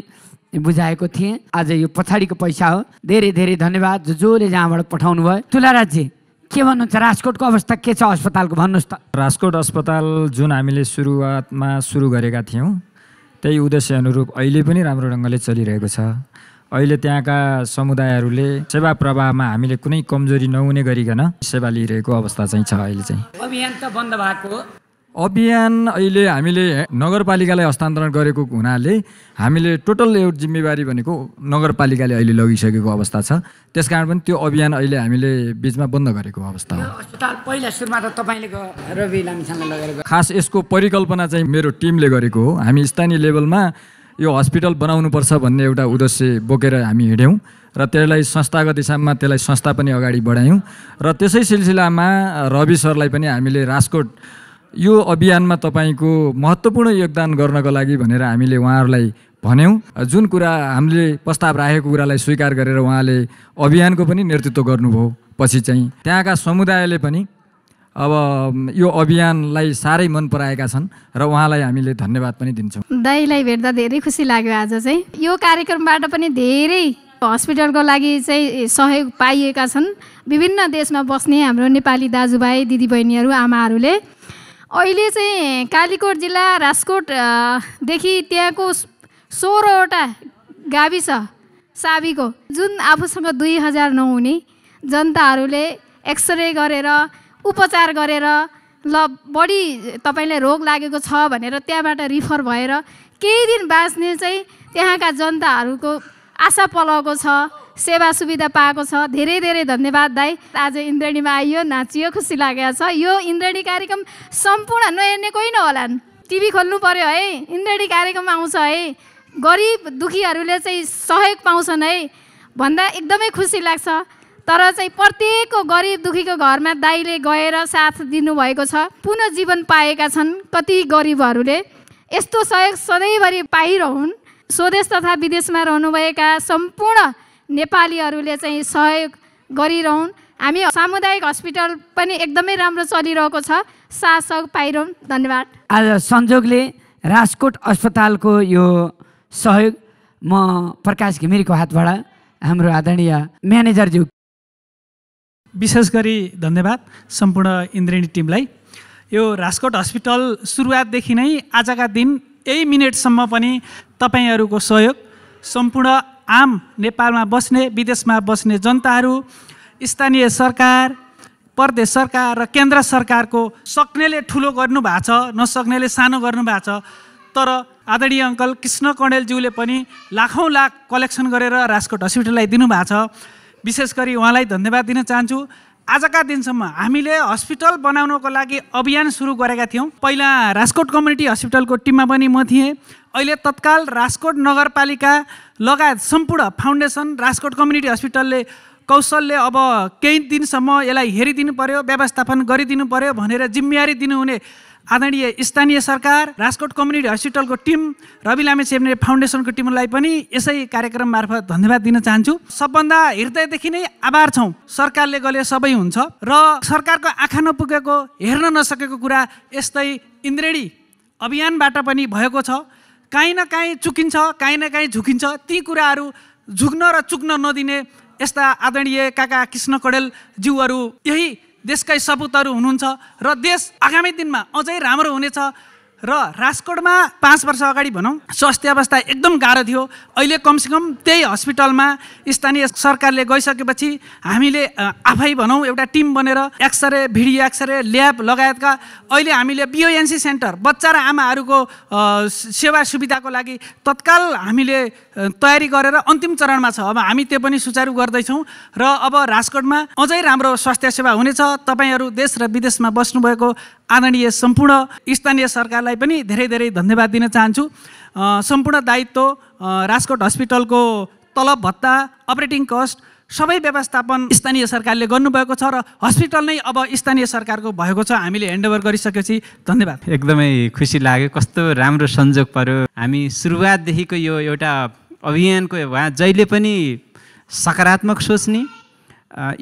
बुझाएको थिएँ, आज यो पछाडिको पैसा हो। धेरै धेरै धन्यवाद जो जोले जहाँबाट पठाउनु भयो। तुलाराजी के भन्नुहुन्छ, राजकोटको अवस्था के छ अस्पतालको, भन्नुहोस् त। राजकोट अस्पताल जुन हामीले सुरुवातमा सुरु गरेका थियौँ त्यही उद्देश्य अनुरूप अहिले पनि राम्रो ढङ्गले चलिरहेको छ। अहिले त्यहाँका समुदायहरूले सेवा प्रवाहमा हामीले कुनै कमजोरी नहुने गरिकन सेवा लिइरहेको अवस्था चाहिँ छ। अहिले चाहिँ अभियान त बन्द भएको अभियान अहिले हामीले नगरपालिकालाई हस्तान्तरण गरेको हुनाले हामीले टोटल एउटा जिम्मेवारी भनेको नगरपालिकाले अहिले लगिसकेको अवस्था छ। त्यसकारण पनि त्यो अभियान अहिले हामीले बीचमा बन्द गरेको अवस्था हो। अस्पताल पहिला सुरुमा त तपाईले रवि लामिछानेले लगेको खास यसको परिकल्पना चाहिँ मेरो टिमले गरेको हो। हामी स्थानीय लेभलमा यो हस्पिटल बनाउनुपर्छ भन्ने एउटा उद्देश्य बोकेर हामी हिँड्यौँ र त्यसलाई संस्थागत हिसाबमा त्यसलाई संस्था पनि अगाडि बढायौँ र त्यसै सिलसिलामा रवि सरलाई पनि हामीले राजकोट यो अभियानमा तपाईको महत्त्वपूर्ण योगदान गर्नको लागि भनेर हामीले उहाँहरूलाई भन्यौँ। जुन कुरा हामीले प्रस्ताव राखेको कुरालाई स्वीकार गरेर उहाँले अभियानको पनि नेतृत्व गर्नुभयो। पछि चाहिँ त्यहाँका समुदायले पनि अब यो अभियानलाई साह्रै मन पराएका छन् र उहाँलाई हामीले धन्यवाद पनि दिन्छौँ। दाइलाई भेट्दा धेरै खुसी लाग्यो। आज चाहिँ यो कार्यक्रमबाट पनि धेरै हस्पिटलको लागि चाहिँ सहयोग पाइएका छन्। विभिन्न देशमा बस्ने हाम्रो नेपाली दाजुभाइ दिदीबहिनीहरू आमाहरूले अहिले चाहिँ कालीकोट जिल्ला राजकोटदेखि त्यहाँको सोह्रवटा गाविस साबीको जुन आफूसँग दुई हजार नौ हुने जनताहरूले एक्सरे गरेर उपचार गरेर ल बढी तपाईँलाई रोग लागेको छ भनेर त्यहाँबाट रिफर भएर केही दिन बाँच्ने चाहिँ त्यहाँका जनताहरूको आशा पलाएको छ, सेवा सुविधा पाएको छ। धेरै धेरै धन्यवाद दाइ। आज इन्द्रणीमा आइयो, नाचियो, खुसी लागेको छ। यो इन्द्रणी कार्यक्रम सम्पूर्ण नहेर्ने कोही नहोलान्, टिभी खोल्नु पर्यो है, इन्द्रणी कार्यक्रम आउँछ है, गरिब दुखीहरूले चाहिँ सहयोग पाउँछन् है भन्दा एकदमै खुसी लाग्छ। तर चाहिँ प्रत्येकको गरिब दुखीको घरमा दाइले गएर साथ दिनुभएको छ। पुनर्जीवन पाएका छन् कति गरिबहरूले। यस्तो सहयोग सधैँभरि पाइरहन्। स्वदेश तथा विदेशमा रहनुभएका सम्पूर्ण नेपालीहरूले चाहिँ सहयोग गरिरहन्। हामी सामुदायिक हस्पिटल पनि एकदमै राम्रो चलिरहेको छ, साथ सहयोग पाइरहन्। धन्यवाद। आज संयोगले राजकोट अस्पतालको यो सहयोग म प्रकाश घिमिरेको हातबाट हाम्रो आदरणीय म्यानेजरज्यू विशेष गरी धन्यवाद सम्पूर्ण इन्द्रणी टिमलाई। यो राजकोट हस्पिटल सुरुवातदेखि नै आजका दिन यही मिनेटसम्म पनि तपाईँहरूको सहयोग सम्पूर्ण आम नेपालमा बस्ने विदेशमा बस्ने जनताहरू स्थानीय सरकार प्रदेश सरकार र केन्द्र सरकारको सक्नेले ठुलो गर्नुभएको छ, नसक्नेले सानो गर्नुभएको छ। तर आदरणीय अङ्कल कृष्ण कण्डेलज्यूले पनि लाखौँ लाख कलेक्सन गरेर राजकोट हस्पिटललाई दिनुभएको छ। विशेष गरी उहाँलाई धन्यवाद दिन चाहन्छु। आजका दिनसम्म हामीले हस्पिटल बनाउनको लागि अभियान सुरु गरेका थियौँ। पहिला राजकोट कम्युनिटी हस्पिटलको टिममा पनि म थिएँ। अहिले तत्काल राजकोट नगरपालिका लगायत सम्पूर्ण फाउन्डेसन राजकोट कम्युनिटी हस्पिटलले कौशलले अब केही दिनसम्म यसलाई हेरिदिनु पर्यो, व्यवस्थापन गरिदिनु पर्यो भनेर जिम्मेवारी दिनुहुने आदरणीय स्थानीय सरकार राजकोट कम्युनिटी हस्पिटलको टिम रवि लामिछाने फाउन्डेसनको टिमलाई पनि यसै कार्यक्रम मार्फत धन्यवाद दिन चाहन्छु। सबभन्दा हृदयदेखि नै आभार छौँ। सरकारले गरे सबै हुन्छ र सरकारको आँखा नपुगेको हेर्न नसकेको कुरा यस्तै इन्द्रणी अभियानबाट पनि भएको छ। काहीँ न काहीँ चुकिन्छ, काहीँ न काहीँ झुकिन्छ। ती कुराहरू झुक्न र चुक्न नदिने यस्ता आदरणीय काका कृष्ण कण्डेलज्यूहरू यही देशकै सपुतहरू हुनुहुन्छ र देश आगामी दिनमा अझै राम्रो हुनेछ। र राजकोटमा पाँच वर्ष अगाडि भनौँ स्वास्थ्य अवस्था एकदम गाह्रो थियो। अहिले कमसेकम त्यही हस्पिटलमा स्थानीय सरकारले गइसकेपछि हामीले आफै भनौँ एउटा टिम बनेर एक्सरे भिडियो एक्सरे ल्याब लगायतका अहिले हामीले बिओएनसी सेन्टर बच्चा र आमाहरूको सेवा सुविधाको लागि तत्काल हामीले तयारी गरेर अन्तिम चरणमा छ। अब हामी त्यो पनि सुचारू गर्दैछौँ र अब राजकोटमा अझै राम्रो स्वास्थ्य सेवा हुनेछ। तपाईँहरू देश र विदेशमा बस्नुभएको आदरणीय सम्पूर्ण स्थानीय सरकारलाई पनि धेरै धेरै धन्यवाद दिन चाहन्छु। सम्पूर्ण दायित्व राजकोट हस्पिटलको तलब भत्ता अपरेटिङ कस्ट सबै व्यवस्थापन स्थानीय सरकारले गर्नुभएको छ र हस्पिटल नै अब स्थानीय सरकारको भएको छ। हामीले ह्यान्डओभर गरिसकेपछि धन्यवाद। एकदमै खुसी लाग्यो, कस्तो राम्रो संयोग पर्यो। हामी सुरुवातदेखिको यो एउटा अभियानको उहाँ जहिले पनि सकारात्मक सोच्ने,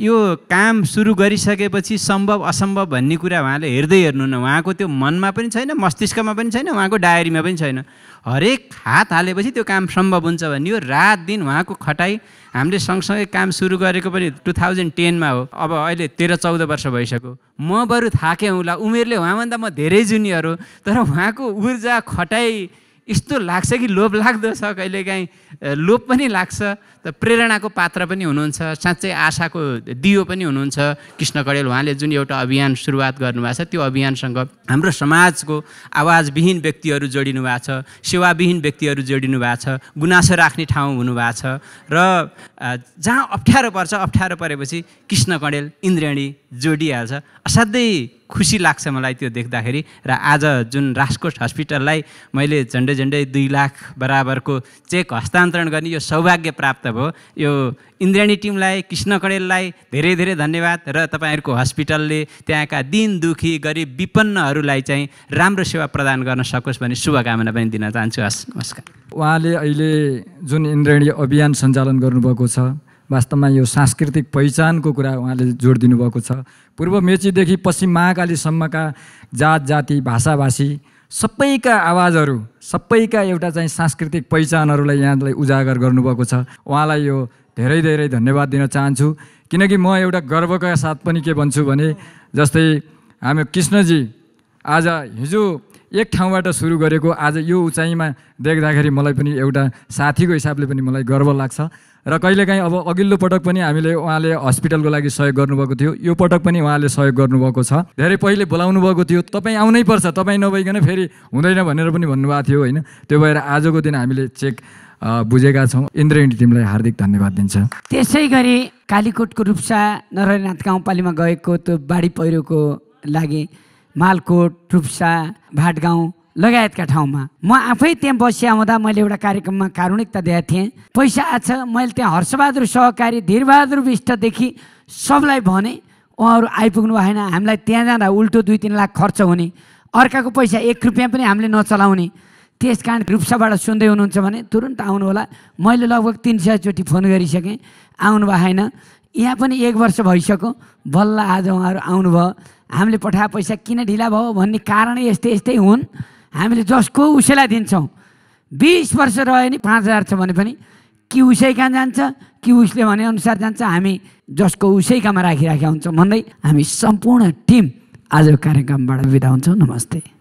यो काम सुरु गरिसकेपछि सम्भव असम्भव भन्ने कुरा उहाँले हेर्दै हेर्नुहुन्न। उहाँको त्यो मनमा पनि छैन, मस्तिष्कमा पनि छैन, उहाँको डायरीमा पनि छैन। हरेक हात हालेपछि त्यो काम सम्भव हुन्छ भन्ने हो। रात दिन उहाँको खटाइ। हामीले सँगसँगै काम सुरु गरेको पनि टु थाउजन्ड टेनमा हो। अब अहिले तेह्र चौध वर्ष भइसक्यो। म बरु थाकेँ होला, उमेरले उहाँभन्दा म धेरै जुनियर हो, तर उहाँको ऊर्जा खटाइ यस्तो लाग्छ कि लोभ लाग्दो छ कहिलेकाहीँ, लोभ पनि लाग्छ। त प्रेरणाको पात्र पनि हुनुहुन्छ, साँच्चै आशाको दियो पनि हुनुहुन्छ कृष्ण कडेल। उहाँले जुन एउटा अभियान सुरुवात गर्नुभएको छ त्यो अभियानसँग हाम्रो समाजको आवाजविहीन व्यक्तिहरू जोडिनु भएको छ, सेवाविहीन व्यक्तिहरू जोडिनु भएको छ, गुनासो राख्ने ठाउँ हुनुभएको छ। र जहाँ अप्ठ्यारो पर्छ, अप्ठ्यारो परेपछि कृष्ण कडेल इन्द्राणी जोडिहाल्छ। असाध्यै खुसी लाग्छ मलाई त्यो देख्दाखेरि। र आज जुन राजकोट हस्पिटललाई मैले झन्डै झन्डै दुई लाख बराबरको चेक हस्तान्तरण गर्ने यो सौभाग्य प्राप्त भयो। यो इन्द्राणी टिमलाई, कृष्ण कडेललाई धेरै धेरै धन्यवाद। र तपाईँहरूको हस्पिटलले त्यहाँका दिन दुखी गरिब विपन्नहरूलाई चाहिँ राम्रो सेवा प्रदान गर्न सकोस् भन्ने शुभकामना पनि दिन चाहन्छु। हस्, नमस्कार। उहाँले अहिले जुन इन्द्राणी अभियान सञ्चालन गर्नुभएको छ, वास्तवमा यो सांस्कृतिक पहिचानको कुरा उहाँले जोड दिनुभएको छ। पूर्व मेचीदेखि पश्चिम महाकालीसम्मका जात जाति भाषाभाषी सबैका आवाजहरू, सबैका एउटा चाहिँ सांस्कृतिक पहिचानहरूलाई यहाँलाई उजागर गर्नुभएको छ। उहाँलाई यो धेरै धेरै धन्यवाद दिन चाहन्छु, किनकि म एउटा गर्वका साथ पनि के भन्छु भने, जस्तै हामी कृष्णजी आज हिजो एक ठाउँबाट सुरु गरेको आज यो उचाइमा देख्दाखेरि मलाई पनि एउटा साथीको हिसाबले पनि मलाई गर्व लाग्छ। र कहिलेकाहीँ अब अघिल्लो पटक पनि हामीले उहाँले हस्पिटलको लागि सहयोग गर्नुभएको थियो, यो पटक पनि उहाँले सहयोग गर्नुभएको छ। धेरै पहिले बोलाउनु भएको थियो, तपाईँ आउनै पर्छ, तपाईँ नभइकन फेरि हुँदैन भनेर पनि भन्नुभएको थियो होइन। त्यो भएर आजको दिन हामीले चेक बुझेका छौँ। इन्द्राणी टिमलाई हार्दिक धन्यवाद दिन्छ। त्यसै गरी कालीकोटको रूपसा नरहरिनाथ गाउँपालिमा गएको त्यो बाढी पहिरोको लागि मालकोट, रूपसा, भाटगाउँ लगायतका ठाउँमा म आफै त्यहाँ बसी आउँदा मैले एउटा कार्यक्रममा कारुणिकता दिएको थिएँ। पैसा आछ, मैले त्यहाँ हर्षबहादुर सहकारी, धीरबहादुर विष्टदेखि सबलाई भने उहाँहरू आइपुग्नु भएन। हामीलाई त्यहाँ जाँदा उल्टो दुई तिन लाख खर्च हुने, अर्काको पैसा एक रुपियाँ पनि हामीले नचलाउने। त्यस कारण रूपसाबाट सुन्दै हुनुहुन्छ भने तुरुन्त आउनु होला। मैले लगभग तिन सयचोटि फोन गरिसकेँ, आउनु भएन। यहाँ पनि एक वर्ष भइसक्यो, बल्ल आज उहाँहरू आउनुभयो। हामीले पठाए पैसा किन ढिला भयो भन्ने कारण यस्तै यस्तै हुन्। हामीले जसको उसैलाई दिन्छौँ। बिस वर्ष रह्यो नि पाँच हजार छ भने पनि कि उसै कहाँ जान्छ कि उसले भनेअनुसार जान्छ, हामी जसको उसैकामा राखिराखेका हुन्छौँ भन्दै हामी सम्पूर्ण टिम आज कार्यक्रमबाट बिदा हुन्छौँ। नमस्ते।